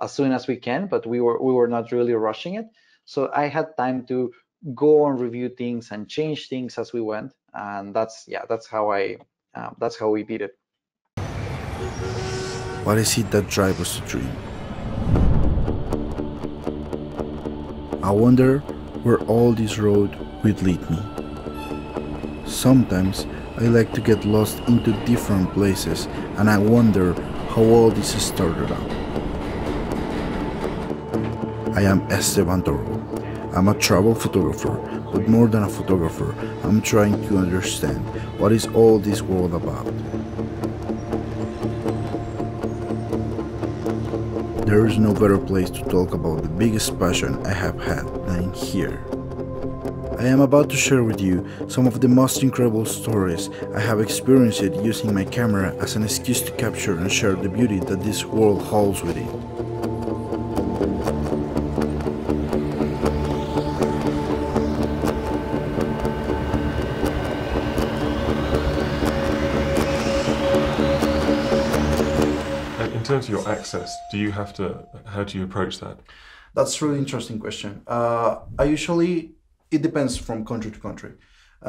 as soon as we can, but we were we were not really rushing it. So I had time to go and review things and change things as we went, and that's yeah, that's how I um, that's how we did it. What is it that drives us to dream? I wonder where all this road would lead me. Sometimes I like to get lost into different places, and I wonder how all this started out. I am Esteban Toro. I'm a travel photographer, but more than a photographer, I'm trying to understand what is all this world about. There is no better place to talk about the biggest passion I have had than here. I am about to share with you some of the most incredible stories I have experienced using my camera as an excuse to capture and share the beauty that this world holds within. In terms of your access, do you have to, how do you approach that? That's a really interesting question. Uh, I usually It depends from country to country.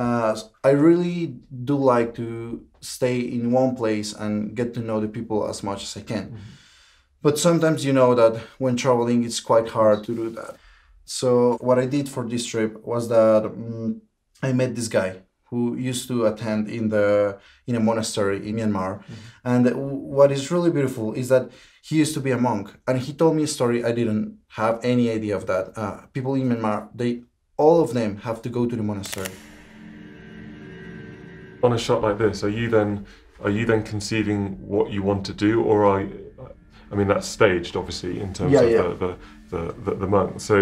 Uh, I really do like to stay in one place and get to know the people as much as I can. Mm-hmm. But sometimes you know that when traveling, it's quite hard to do that. So what I did for this trip was that um, I met this guy who used to attend in the in a monastery in Myanmar. Mm-hmm. And what is really beautiful is that he used to be a monk, and he told me a story. I didn't have any idea of that. Uh, people in Myanmar, they all of them have to go to the monastery. On a shot like this, are you then are you then conceiving what you want to do, or are you, I mean that's staged obviously in terms yeah, of yeah. The, the, the, the monk. So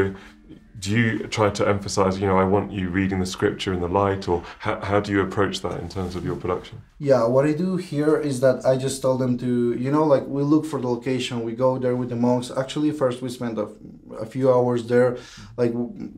do you try to emphasize, you know, I want you reading the scripture in the light, or how, how do you approach that in terms of your production? Yeah, what I do here is that I just tell them to, you know, like we look for the location, we go there with the monks. Actually, first we spent a, a few hours there, like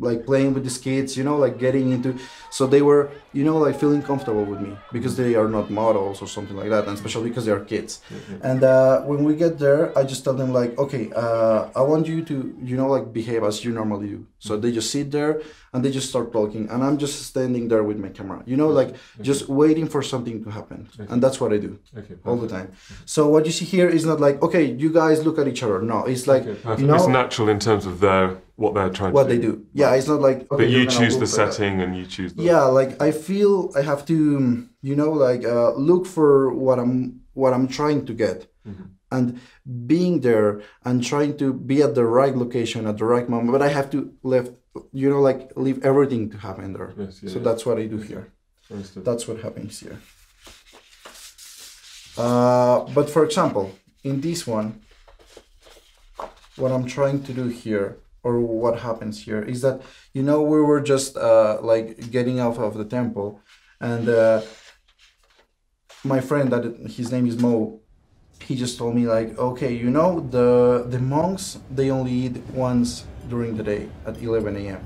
like playing with these kids, you know, like getting into, so they were, you know, like feeling comfortable with me because they are not models or something like that, and especially because they are kids. Mm-hmm. And uh, when we get there, I just tell them like, okay, uh, I want you to, you know, like behave as you normally do. So they just sit there and they just start talking, and I'm just standing there with my camera, you know, like okay. just waiting for something to happen. Okay. And that's what I do okay, all the time. Okay. So what you see here is not like, okay, you guys look at each other. No, it's like, okay, you know, it's natural in terms of their, what they're trying what to do. What they do. Yeah, it's not like, okay, but you choose the setting and you choose the... Yeah, like I feel I have to, you know, like uh, look for what I'm, what I'm trying to get. Mm-hmm. And being there and trying to be at the right location at the right moment, but I have to leave, you know, like leave everything to happen there. Yes, yeah, so yeah. that's what I do here. Understood. That's what happens here. Uh, but for example, in this one, what I'm trying to do here, or what happens here, is that, you know, we were just uh, like getting out of the temple, and uh, my friend, that his name is Mo, he just told me like, okay, you know, the the monks, they only eat once during the day at eleven A M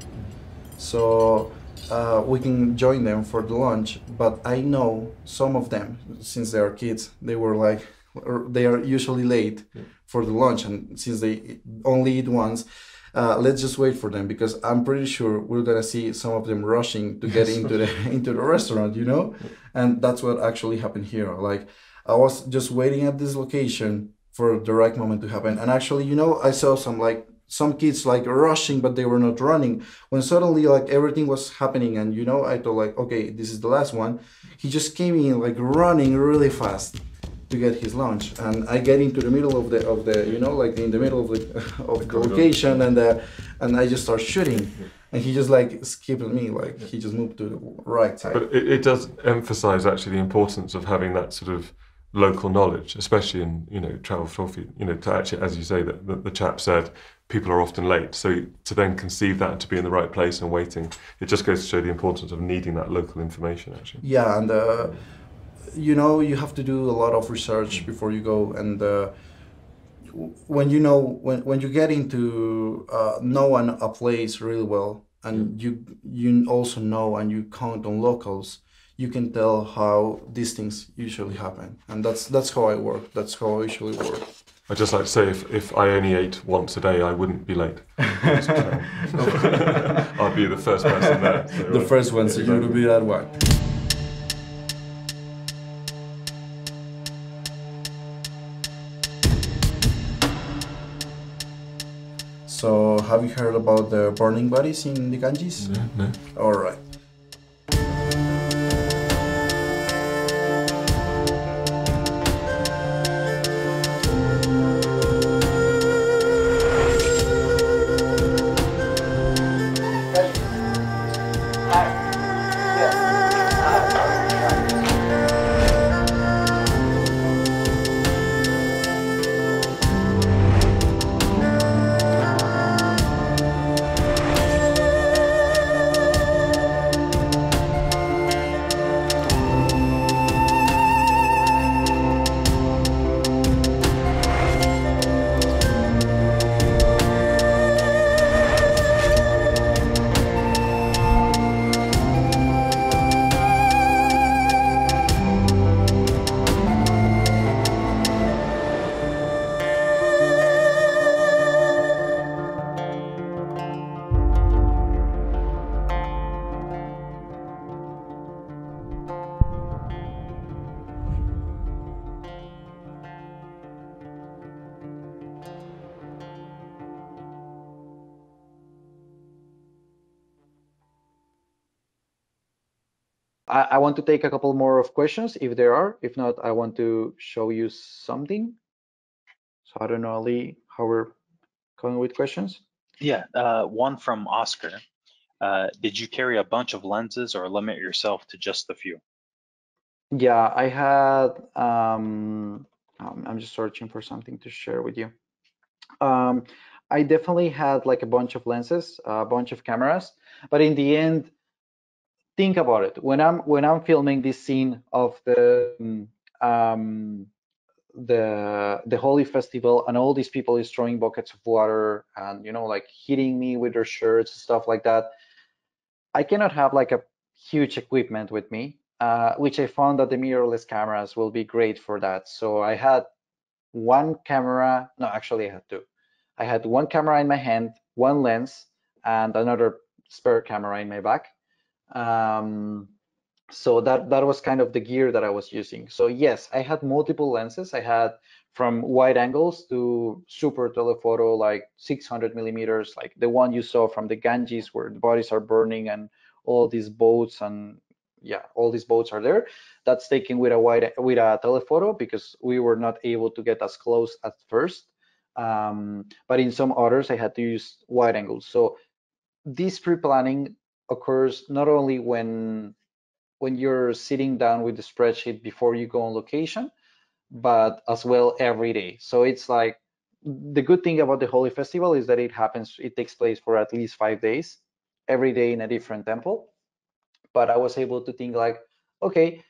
So uh, we can join them for the lunch, but I know some of them, since they are kids, they were like, they are usually late for the lunch, and since they only eat once, uh, let's just wait for them, because I'm pretty sure we're gonna see some of them rushing to get into the into the restaurant, you know? And that's what actually happened here. Like, I was just waiting at this location for the right moment to happen. And actually, you know, I saw some like some kids like rushing, but they were not running. When suddenly like everything was happening, and you know, I thought like, okay, this is the last one. He just came in like running really fast. to get his lunch, and I get into the middle of the of the you know like in the middle of the of the location, and uh, and I just start shooting, and he just like skipped me, like he just moved to the right side. But it, it does emphasize actually the importance of having that sort of local knowledge, especially in you know travel photography. You know, to actually, as you say, that the, the chap said, people are often late. So to then conceive that and to be in the right place and waiting, it just goes to show the importance of needing that local information actually. Yeah, and. Uh, You know, you have to do a lot of research before you go, and uh, when you know, when when you get into uh, know an, a place really well, and you you also know and you count on locals, you can tell how these things usually happen, and that's that's how I work. That's how I usually work. I just like to say, if if I only ate once a day, I wouldn't be late. I'd be the first person there. So the first one, so you would be that one. So, have you heard about the burning bodies in the Ganges? No, no. All right. I want to take a couple more of questions if there are. If not, I want to show you something. So I don't know, Ali, how we're going with questions. Yeah, uh, one from Oscar. Uh, did you carry a bunch of lenses or limit yourself to just a few? Yeah, I had, um, I'm just searching for something to share with you. Um, I definitely had like a bunch of lenses, a bunch of cameras, but in the end, think about it. When I'm when I'm filming this scene of the um, the the Holi Festival, and all these people is throwing buckets of water and you know like hitting me with their shirts and stuff like that, I cannot have like a huge equipment with me, uh, which I found that the mirrorless cameras will be great for that. So I had one camera. No, actually I had two. I had one camera in my hand, one lens, and another spare camera in my back. Um, so that that was kind of the gear that I was using. So yes, I had multiple lenses. I had from wide angles to super telephoto, like six hundred millimeters, like the one you saw from the Ganges where the bodies are burning and all these boats and yeah, all these boats are there. That's taken with a wide with a telephoto because we were not able to get as close at first. Um, but in some others, I had to use wide angles. So this pre-planning occurs not only when when you're sitting down with the spreadsheet before you go on location, but as well every day. So it's like the good thing about the Holi Festival is that it happens, it takes place for at least five days, every day in a different temple. But I was able to think like, okay,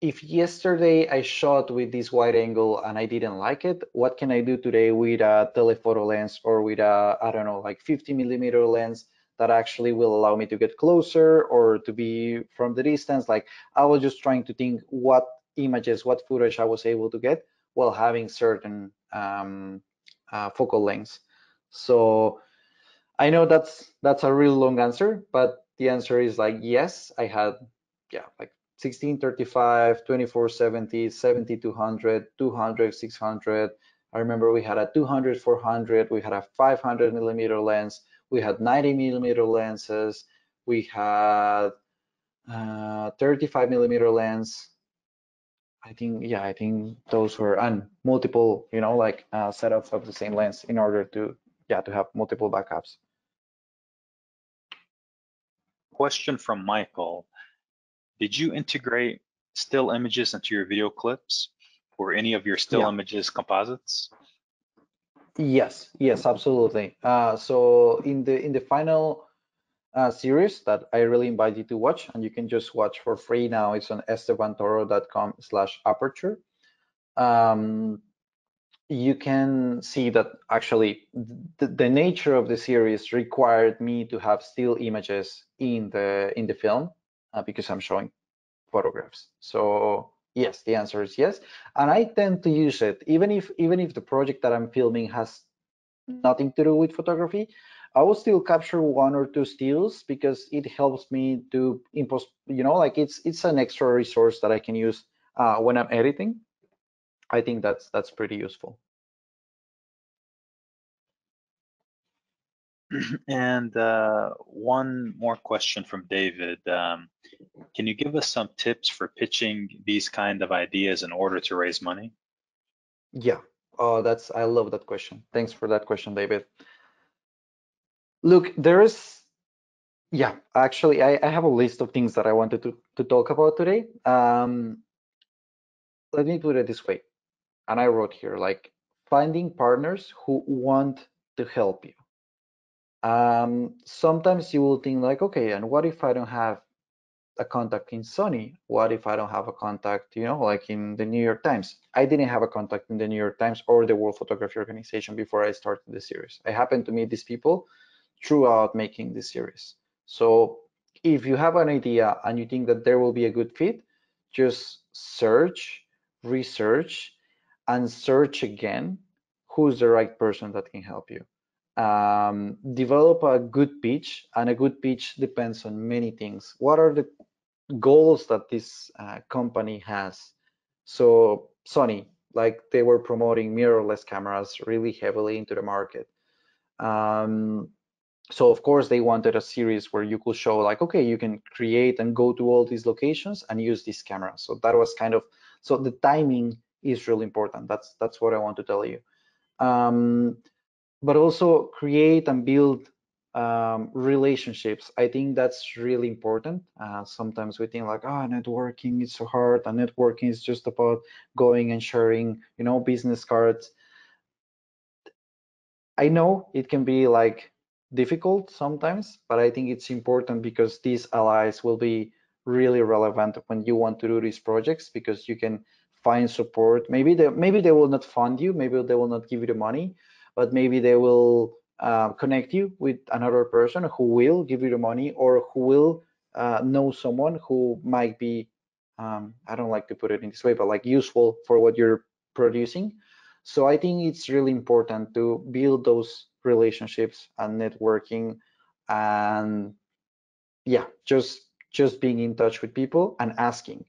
if yesterday I shot with this wide angle and I didn't like it, what can I do today with a telephoto lens or with a, I don't know, like fifty millimeter lens that actually will allow me to get closer or to be from the distance? Like I was just trying to think what images, what footage I was able to get while having certain um, uh, focal lengths. So I know that's that's a real long answer, but the answer is like, yes, I had, yeah, like sixteen thirty-five, twenty-four seventy, seventy two hundred, two hundred, six hundred. I remember we had a two hundred, four hundred, we had a five hundred millimeter lens, we had ninety millimeter lenses, we had uh, thirty-five millimeter lens, I think, yeah, I think those were, and multiple, you know, like uh, setups of the same lens in order to, yeah, to have multiple backups. Question from Michael. Did you integrate still images into your video clips? Were any of your still yeah. images composites? Yes, yes, absolutely. Uh, so in the in the final uh, series that I really invite you to watch, and you can just watch for free now, it's on esteban toro dot com slash aperture. Um, you can see that actually the, the nature of the series required me to have still images in the in the film uh, because I'm showing photographs. So yes, the answer is yes, and I tend to use it even if even if the project that I'm filming has nothing to do with photography. I will still capture one or two stills because it helps me to impose, you know, like it's it's an extra resource that I can use uh, when I'm editing. I think that's that's pretty useful. And uh, one more question from David. Um, can you give us some tips for pitching these kind of ideas in order to raise money? Yeah, oh, that's, I love that question. Thanks for that question, David. Look, there is, yeah, actually, I, I have a list of things that I wanted to, to talk about today. Um, let me put it this way. And I wrote here, like, finding partners who want to help you. Um sometimes you will think like, okay, and what if I don't have a contact in Sony? What if I don't have a contact, you know, like in the New York Times? I didn't have a contact in the New York Times or the World Photography Organization before I started the series. I happened to meet these people throughout making this series. So if you have an idea and you think that there will be a good fit, just search, research, and search again who's the right person that can help you. Um, develop a good pitch, and a good pitch depends on many things. What are the goals that this uh, company has? So Sony, like they were promoting mirrorless cameras really heavily into the market. Um, so of course they wanted a series where you could show like, okay, you can create and go to all these locations and use this camera. So that was kind of, so the timing is really important. That's, that's what I want to tell you. Um, but also create and build um, relationships. I think that's really important. Uh, sometimes we think like, oh, networking is so hard, and networking is just about going and sharing, you know, business cards. I know it can be like difficult sometimes, but I think it's important because these allies will be really relevant when you want to do these projects, because you can find support. Maybe they, maybe they will not fund you, maybe they will not give you the money, but maybe they will uh, connect you with another person who will give you the money, or who will uh, know someone who might be, um, I don't like to put it in this way, but like useful for what you're producing. So I think it's really important to build those relationships and networking, and yeah, just, just being in touch with people and asking.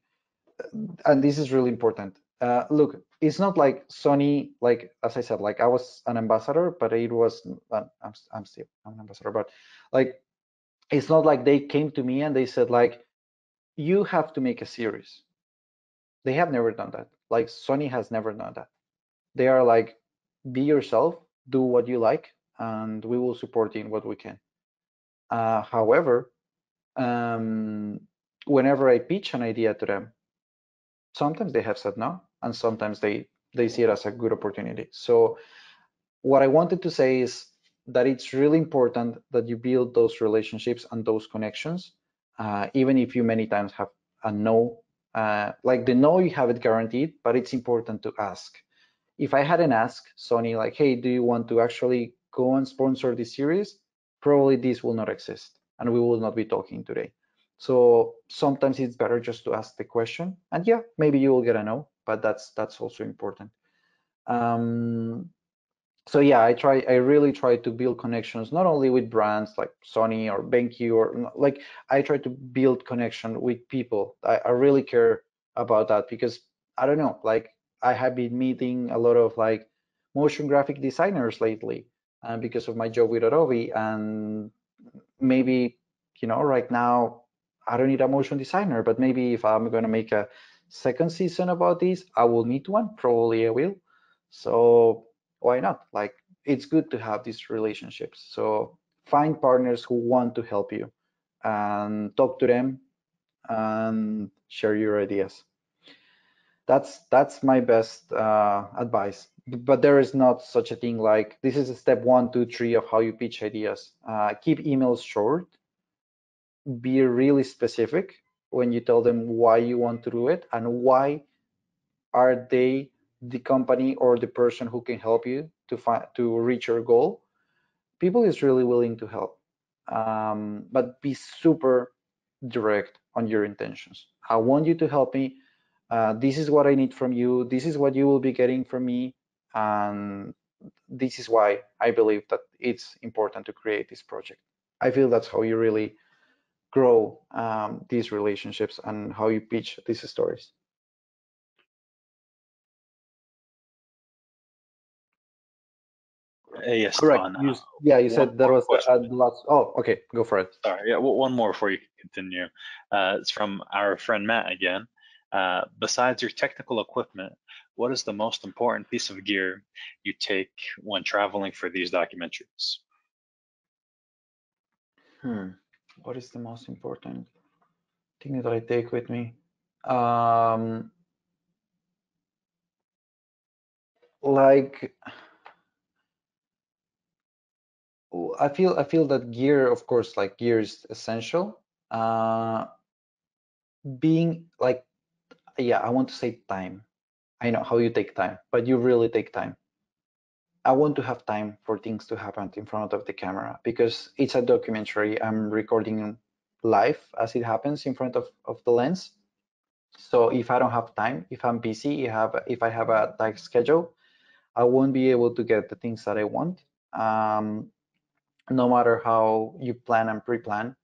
And this is really important. Uh, look, it's not like Sony, like as I said, like I was an ambassador, but it was, uh, I'm, I'm still I'm an ambassador, but like, it's not like they came to me and they said like, you have to make a series. They have never done that. Like Sony has never done that. They are like, be yourself, do what you like, and we will support you in what we can. Uh, however, um, whenever I pitch an idea to them, sometimes they have said no, and sometimes they they see it as a good opportunity. So what I wanted to say is that it's really important that you build those relationships and those connections, uh, even if you many times have a no, uh, like the no, you have it guaranteed, but it's important to ask. If I hadn't asked Sony like, hey, do you want to actually go and sponsor this series? Probably this will not exist, and we will not be talking today. So sometimes it's better just to ask the question, and yeah, maybe you will get a no, but that's that's also important. Um, so yeah, I try, I really try to build connections, not only with brands like Sony or BenQ, or like I try to build connection with people. I, I really care about that because I don't know, like I have been meeting a lot of like motion graphic designers lately, uh, because of my job with Adobe, and maybe, you know, right now I don't need a motion designer, but maybe if I'm going to make a second season about this. I will need one, probably I will. So why not? Like, it's good to have these relationships. So find partners who want to help you and talk to them and share your ideas. That's that's my best uh, advice. But there is not such a thing like this is a step one, two, three of how you pitch ideas. Uh, keep emails short. Be really specific when you tell them why you want to do it and why are they the company or the person who can help you to find to reach your goal. People is really willing to help, um, but be super direct on your intentions. I want you to help me. Uh, this is what I need from you. This is what you will be getting from me. And this is why I believe that it's important to create this project. I feel that's how you really grow um, these relationships and how you pitch these stories. Uh, yes, correct. On, you, uh, yeah, you said that was the uh, last. Oh, okay, go for it. Sorry, yeah, well, one more before you continue. Uh, it's from our friend Matt again. Uh, besides your technical equipment, what is the most important piece of gear you take when traveling for these documentaries? Hmm. What is the most important thing that I take with me? Um, like, I feel I feel that gear, of course, like gear is essential. Uh, being like, yeah, I want to say time. I know how you take time, but you really take time. I want to have time for things to happen in front of the camera because it's a documentary. I'm recording live as it happens in front of, of the lens. So if I don't have time, if I'm busy, if I have, if I have a tight schedule, I won't be able to get the things that I want. Um, no matter how you plan and pre-plan,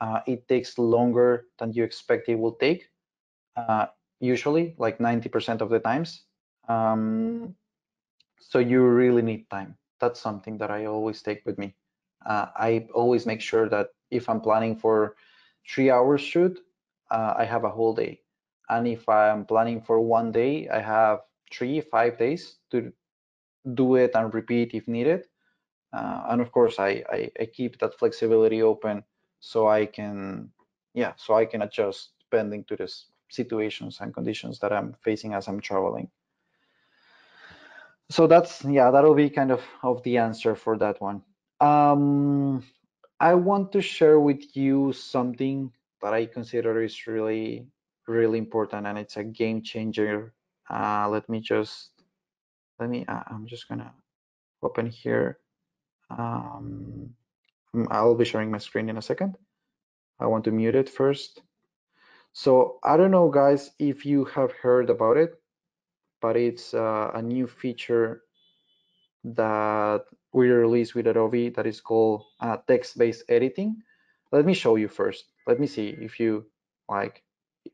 uh, it takes longer than you expect it will take. Uh, usually like ninety percent of the times. Um, so you really need time. That's something that I always take with me. Uh, I always make sure that if I'm planning for three hours shoot, uh, I have a whole day. And if I'm planning for one day, I have three, five days to do it and repeat if needed. Uh, and of course, I, I, I keep that flexibility open so I can, yeah, so I can adjust depending to this situations and conditions that I'm facing as I'm traveling. So that's, yeah, that'll be kind of of the answer for that one. Um, I want to share with you something that I consider is really, really important, and it's a game changer. Uh, let me just, let me, uh, I'm just gonna open here. Um, I'll be sharing my screen in a second. I want to mute it first. So I don't know, guys, if you have heard about it, but it's uh, a new feature that we released with Adobe that is called uh, text-based editing. Let me show you first. Let me see if you like,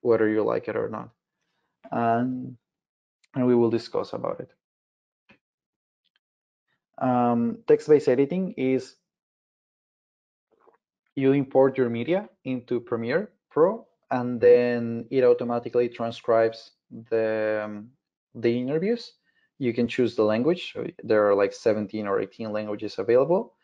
whether you like it or not. Um, and we will discuss about it. Um, text-based editing is you import your media into Premiere Pro, and then it automatically transcribes the, um, the interviews. You can choose the language. There are like seventeen or eighteen languages available.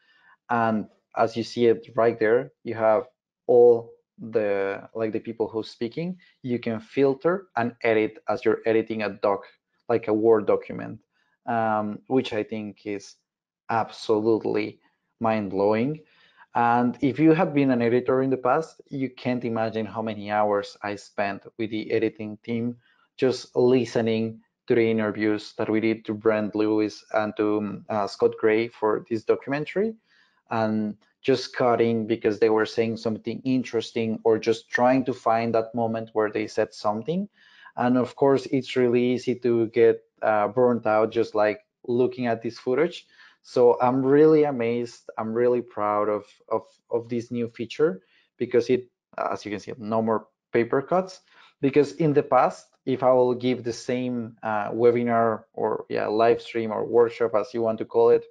And as you see it right there, you have all the, like the people who's speaking. You can filter and edit as you're editing a doc, like a Word document, um, which I think is absolutely mind-blowing. And if you have been an editor in the past, you can't imagine how many hours I spent with the editing team just listening to the interviews that we did to Brent Lewis and to uh, Scott Gray for this documentary, and just cutting because they were saying something interesting or just trying to find that moment where they said something. And of course, it's really easy to get uh, burnt out just like looking at this footage. So I'm really amazed. I'm really proud of, of, of this new feature because it, as you can see, no more paper cuts. Because in the past, if I will give the same uh, webinar or yeah, live stream or workshop, as you want to call it,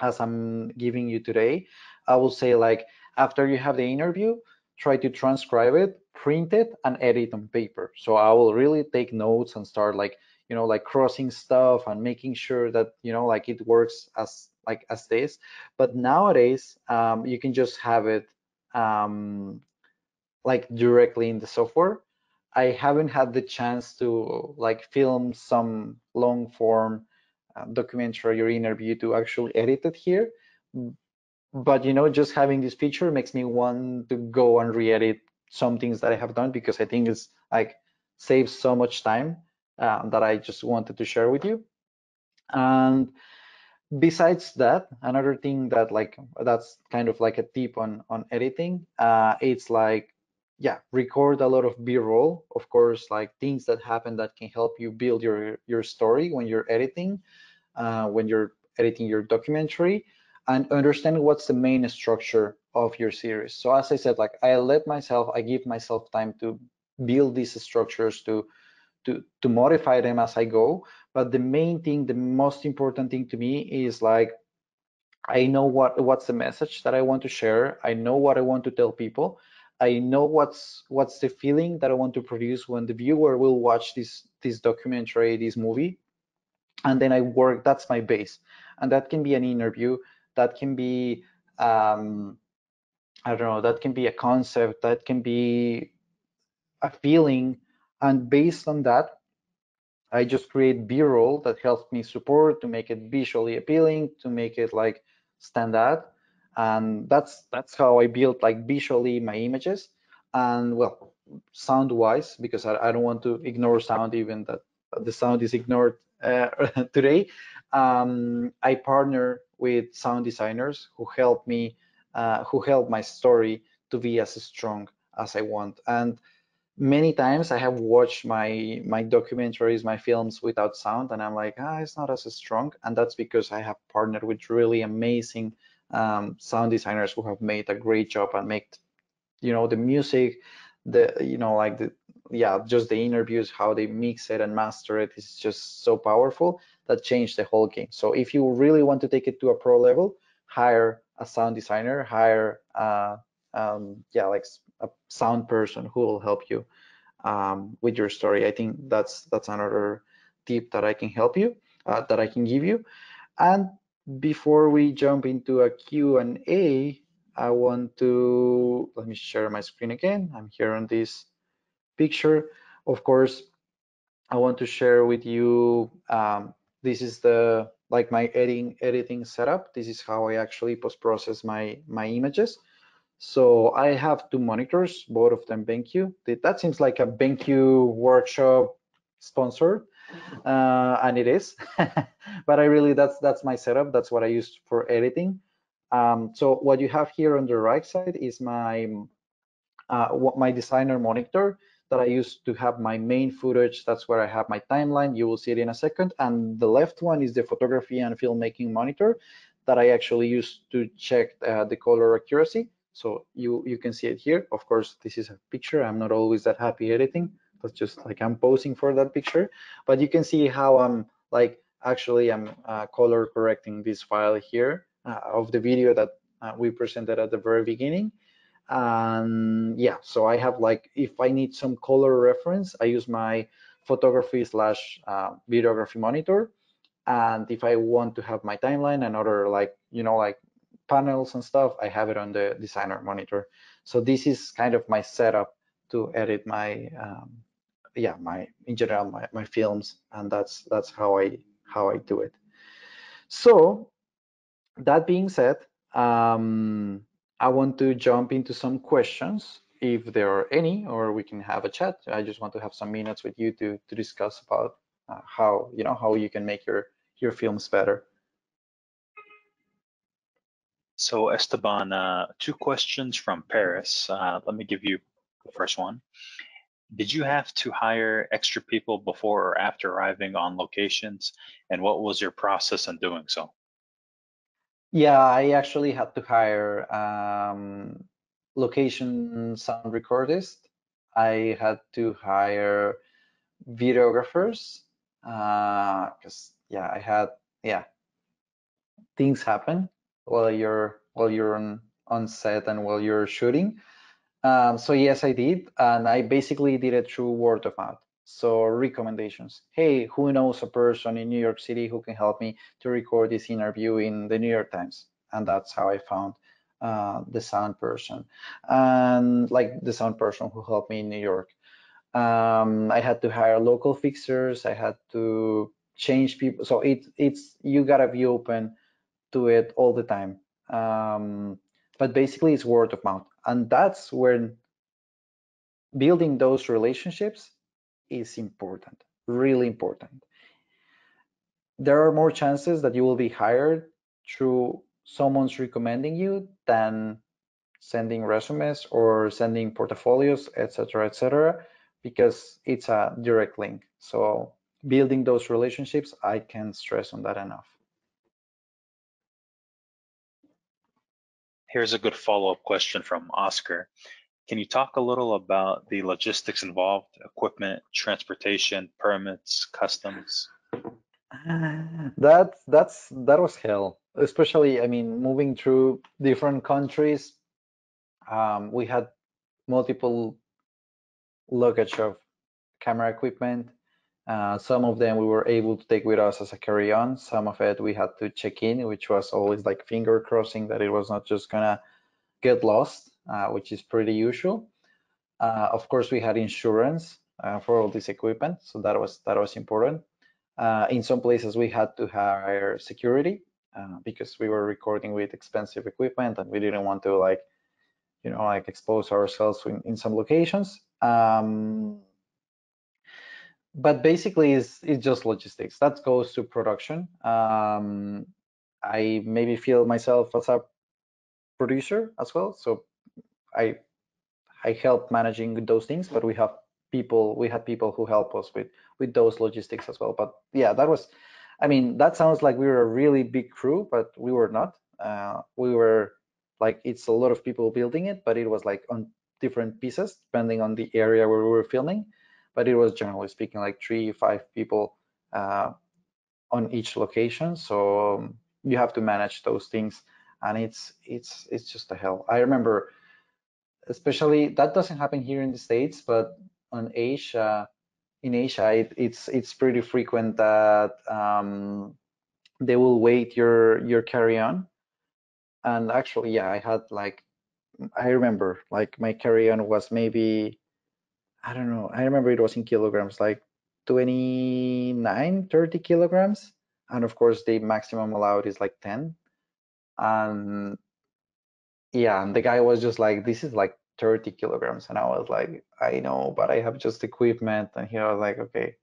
as I'm giving you today, I will say like, after you have the interview, try to transcribe it, print it, and edit on paper. So I will really take notes and start like, you know, like crossing stuff and making sure that, you know, like it works as like as this. But nowadays, um, you can just have it um, like directly in the software. I haven't had the chance to like film some long form uh, documentary or interview to actually edit it here. But, you know, just having this feature makes me want to go and re-edit some things that I have done, because I think it's like saves so much time uh, that I just wanted to share with you. And besides that, another thing that like, that's kind of like a tip on, on editing, uh, it's like, yeah, record a lot of B-roll, of course, like things that happen that can help you build your, your story when you're editing, uh, when you're editing your documentary, and understand what's the main structure of your series. So as I said, like I let myself, I give myself time to build these structures, to, to, to modify them as I go. But the main thing, the most important thing to me is like, I know what, what's the message that I want to share. I know what I want to tell people. I know what's what's the feeling that I want to produce when the viewer will watch this this documentary, this movie, and then I work. That's my base, and that can be an interview, that can be um, I don't know, that can be a concept, that can be a feeling, and based on that, I just create B-roll that helps me support to make it visually appealing, to make it like stand out. And that's that's how I built like visually my images, and well, sound wise, because I, I don't want to ignore sound, even that the sound is ignored uh, today. Um, I partner with sound designers who help me, uh, who help my story to be as strong as I want. And many times I have watched my my documentaries, my films without sound, and I'm like, ah, it's not as strong. And that's because I have partnered with really amazing Um, sound designers who have made a great job and make, you know, the music, the, you know, like the, yeah, just the interviews, how they mix it and master it is just so powerful that changed the whole game. So if you really want to take it to a pro level, hire a sound designer, hire, uh, um, yeah, like a sound person who will help you um, with your story. I think that's that's another tip that I can help you, uh, that I can give you. And before we jump into a Q and A, I want to, let me share my screen again. I'm here on this picture. Of course, I want to share with you, um, this is the, like my editing editing setup. This is how I actually post-process my, my images. So I have two monitors, both of them BenQ. That seems like a BenQ workshop sponsored. Uh, and it is, but I really, that's that's my setup. That's what I use for editing. Um, so what you have here on the right side is my uh, what my designer monitor that I use to have my main footage. That's where I have my timeline. You will see it in a second. And the left one is the photography and filmmaking monitor that I actually use to check uh, the color accuracy. So you you can see it here. Of course, this is a picture. I'm not always that happy editing. That's just like I'm posing for that picture, but you can see how I'm like actually I'm uh, color correcting this file here uh, of the video that uh, we presented at the very beginning. And um, yeah, so I have like, if I need some color reference, I use my photography slash uh, videography monitor. And if I want to have my timeline and other like, you know, like panels and stuff, I have it on the designer monitor. So this is kind of my setup to edit my, um, yeah, my in general my, my films, and that's that's how I how I do it. So that being said, um, I want to jump into some questions if there are any, or we can have a chat. I just want to have some minutes with you to to discuss about uh, how you know how you can make your your films better. So Esteban, uh, two questions from Paris. Uh, let me give you the first one. Did you have to hire extra people before or after arriving on locations, and what was your process in doing so? Yeah, I actually had to hire um, location sound recordists. I had to hire videographers because uh, yeah, I had yeah things happen while you're while you're on on set and while you're shooting. Um, so yes, I did, and I basically did it through word of mouth. So recommendations. Hey, who knows a person in New York City who can help me to record this interview in the New York Times? And that's how I found uh, the sound person, and like the sound person who helped me in New York. Um, I had to hire local fixers. I had to change people. So it, it's you gotta be open to it all the time. Um, but basically, it's word of mouth, and that's when building those relationships is important, really important. There are more chances that you will be hired through someone's recommending you than sending resumes or sending portfolios, et cetera, et cetera, because it's a direct link. So building those relationships, I can't stress on that enough. Here's a good follow-up question from Oscar. Can you talk a little about the logistics involved, equipment, transportation, permits, customs? That, that's, that was hell, especially, I mean, moving through different countries. Um, we had multiple luggage of camera equipment. Uh, some of them we were able to take with us as a carry-on. Some of it we had to check in, which was always like finger crossing that it was not just gonna get lost. Uh, which is pretty usual. Uh, of course, we had insurance uh, for all this equipment, so that was that was important. Uh, in some places, we had to hire security uh, because we were recording with expensive equipment and we didn't want to like, you know, like expose ourselves in, in some locations. Um, but basically, it's, it's just logistics. That goes to production. Um, I maybe feel myself as a producer as well, so I I help managing those things, but we have people we had people who help us with with those logistics as well. But yeah, that was, I mean, that sounds like we were a really big crew, but we were not. Uh, we were like, it's a lot of people building it, but it was like on different pieces depending on the area where we were filming. But it was generally speaking like three, five people uh, on each location. So um, you have to manage those things, and it's it's it's just a hell. I remember. Especially that doesn't happen here in the States, but on Asia, in Asia, it, it's it's pretty frequent that um, they will wait your your carry on. And actually, yeah, I had like, I remember like my carry on was maybe, I don't know, I remember it was in kilograms, like twenty-nine, thirty kilograms, and of course the maximum allowed is like ten, and. Yeah, and the guy was just like, this is like thirty kilograms. And I was like, I know, but I have just equipment. And he was like, okay,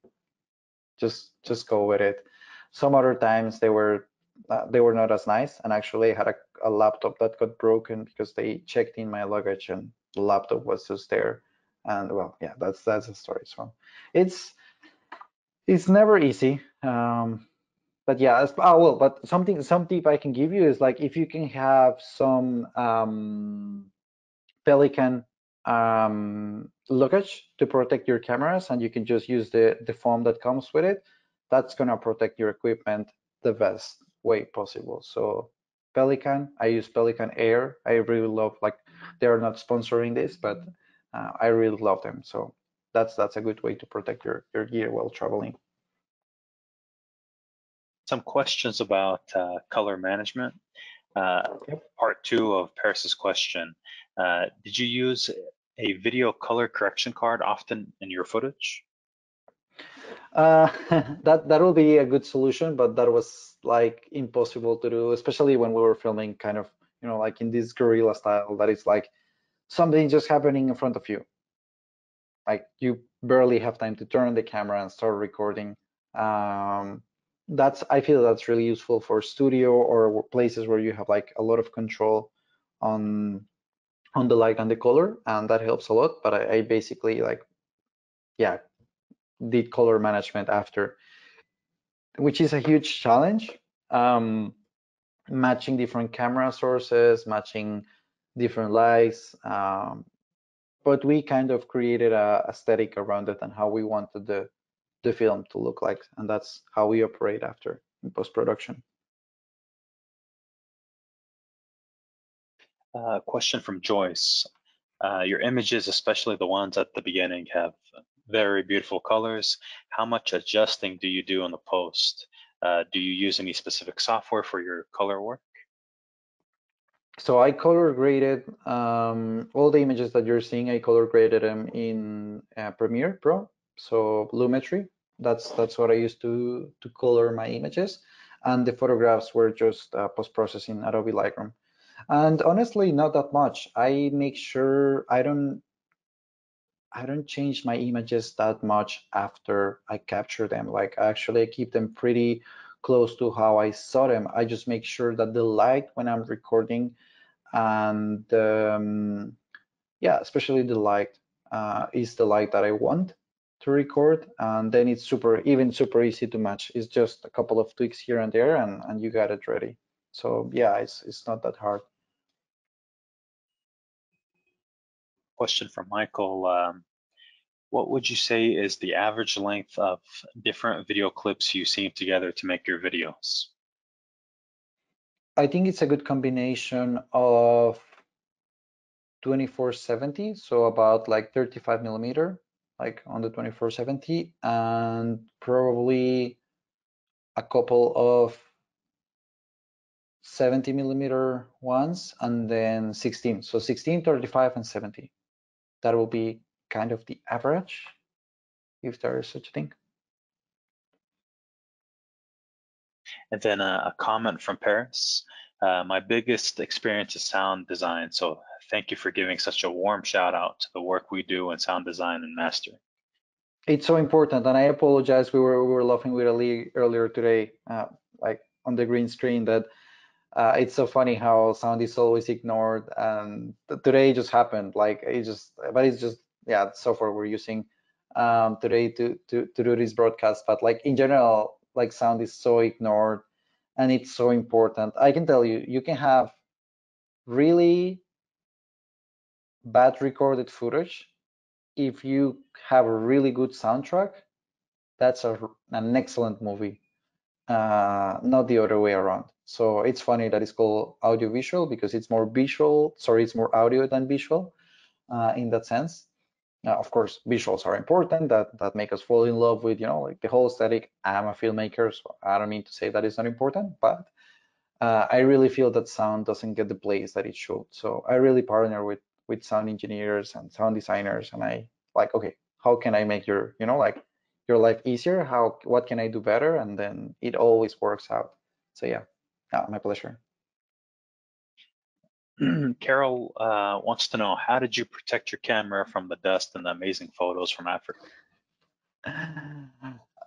just just go with it. Some other times they were uh, they were not as nice. And actually I had a, a laptop that got broken because they checked in my luggage and the laptop was just there. And well, yeah, that's that's the story. So it's it's never easy. Um, But yeah, oh, well, but something, some tip I can give you is like, if you can have some um, Pelican um, luggage to protect your cameras, and you can just use the, the foam that comes with it, that's gonna protect your equipment the best way possible. So Pelican, I use Pelican Air. I really love, like, they're not sponsoring this, but uh, I really love them. So that's that's a good way to protect your, your gear while traveling. Some questions about uh, color management. Uh, yep. Part two of Paris's question. Uh, did you use a video color correction card often in your footage? Uh, that that will be a good solution, but that was like impossible to do, especially when we were filming kind of, you know, like in this guerrilla style that it's like something just happening in front of you. Like you barely have time to turn the camera and start recording. Um, That's, I feel that's really useful for studio or places where you have like a lot of control on on the light and the color, and that helps a lot. But I, I basically like, yeah, did color management after, which is a huge challenge. Um, matching different camera sources, matching different lights, um, but we kind of created a aesthetic around it and how we wanted the the film to look like, and that's how we operate after in post-production. Uh, question from Joyce. Uh, your images, especially the ones at the beginning, have very beautiful colors. How much adjusting do you do on the post? Uh, do you use any specific software for your color work? So I color graded um, all the images that you're seeing. I color graded them in uh, Premiere Pro, so Lumetri. That's that's what I used to to color my images, and the photographs were just uh, post processing Adobe Lightroom. And honestly, not that much. I make sure I don't I don't change my images that much after I capture them. Like actually, I keep them pretty close to how I saw them. I just make sure that the light when I'm recording, and um, yeah, especially the light uh, is the light that I want to record, and then it's super, even super easy to match. It's just a couple of tweaks here and there, and and you got it ready. So yeah, it's it's not that hard. Question from Michael: um, what would you say is the average length of different video clips you seam together to make your videos? I think it's a good combination of twenty-four seventy, so about like thirty-five millimeter, like on the twenty-four seventy, and probably a couple of seventy millimeter ones, and then sixteen. So sixteen, thirty-five, and seventy. That will be kind of the average, if there is such a thing. And then a, a comment from Paris. Uh, my biggest experience is sound design, so thank you for giving such a warm shout out to the work we do in sound design and mastering. It's so important, and I apologize. We were we were laughing with Ali earlier today, uh, like on the green screen, that uh, it's so funny how sound is always ignored, and today it just happened. Like it just, but it's just yeah, the software we're using um, today to to to do this broadcast. But like in general, like sound is so ignored, and it's so important. I can tell you, you can have really bad recorded footage. If you have a really good soundtrack, that's a, an excellent movie, uh, not the other way around. So it's funny that it's called audiovisual, because it's more visual, sorry, it's more audio than visual uh, in that sense. Now, of course, visuals are important, that, that make us fall in love with, you know, like the whole aesthetic. I'm a filmmaker, so I don't mean to say that it's not important, but uh, I really feel that sound doesn't get the place that it should. So I really partner with with sound engineers and sound designers, and I like, okay, how can I make your, you know, like your life easier? How, what can I do better? And then it always works out. So yeah, yeah, my pleasure. Carol uh, wants to know, how did you protect your camera from the dust and the amazing photos from Africa?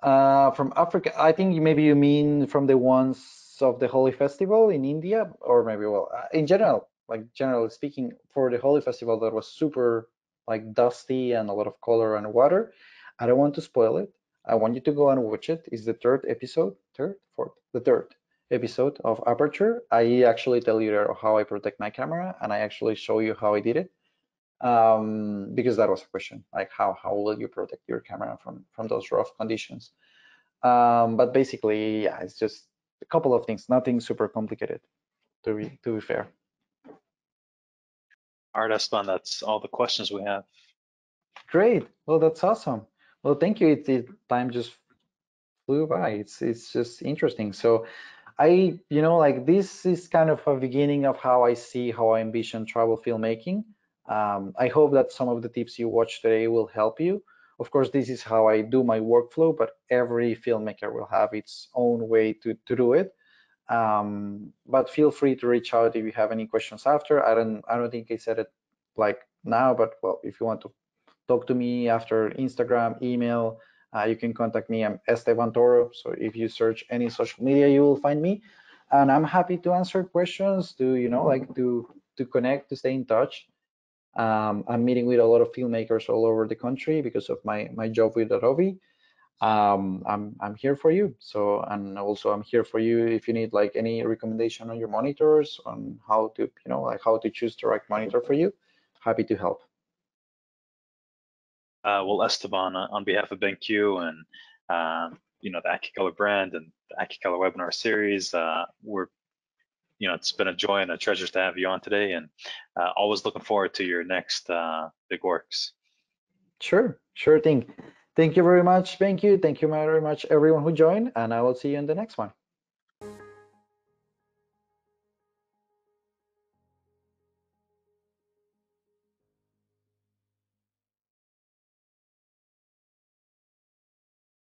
Uh, from Africa, I think maybe you mean from the ones of the Holi Festival in India, or maybe, well, in general, like generally speaking, for the Holi Festival that was super like dusty and a lot of color and water. I don't want to spoil it. I want you to go and watch it. It's the third episode, third, fourth, the third episode of Aperture. I actually tell you there how I protect my camera, and I actually show you how I did it, um, because that was a question, like how how will you protect your camera from from those rough conditions? Um, but basically, yeah, it's just a couple of things, nothing super complicated, to be to be fair. All right, Esteban, that's all the questions we have. Great. Well, that's awesome. Well, thank you. It, it time just flew by. It's it's just interesting. So, I you know like this is kind of a beginning of how I see, how I envision travel filmmaking. Um, I hope that some of the tips you watch today will help you. Of course, this is how I do my workflow, but every filmmaker will have its own way to to do it. Um, but feel free to reach out if you have any questions after. I don't, I don't think I said it like now, but well, if you want to talk to me after, Instagram, email, uh, you can contact me. I'm Esteban Toro. So if you search any social media, you will find me, and I'm happy to answer questions, to, you know, like to, to connect, to stay in touch. Um, I'm meeting with a lot of filmmakers all over the country because of my, my job with Arovi. Um, I'm, I'm here for you. So, and also I'm here for you if you need like any recommendation on your monitors, on how to, you know, like how to choose the right monitor for you. Happy to help. Uh, well, Esteban, on behalf of BenQ and, um, you know, the AcuColor brand and the AcuColor webinar series, uh, we're you know, it's been a joy and a treasure to have you on today, and uh, always looking forward to your next uh, big works. Sure, sure thing. Thank you very much. Thank you. Thank you very much, everyone who joined, and I will see you in the next one.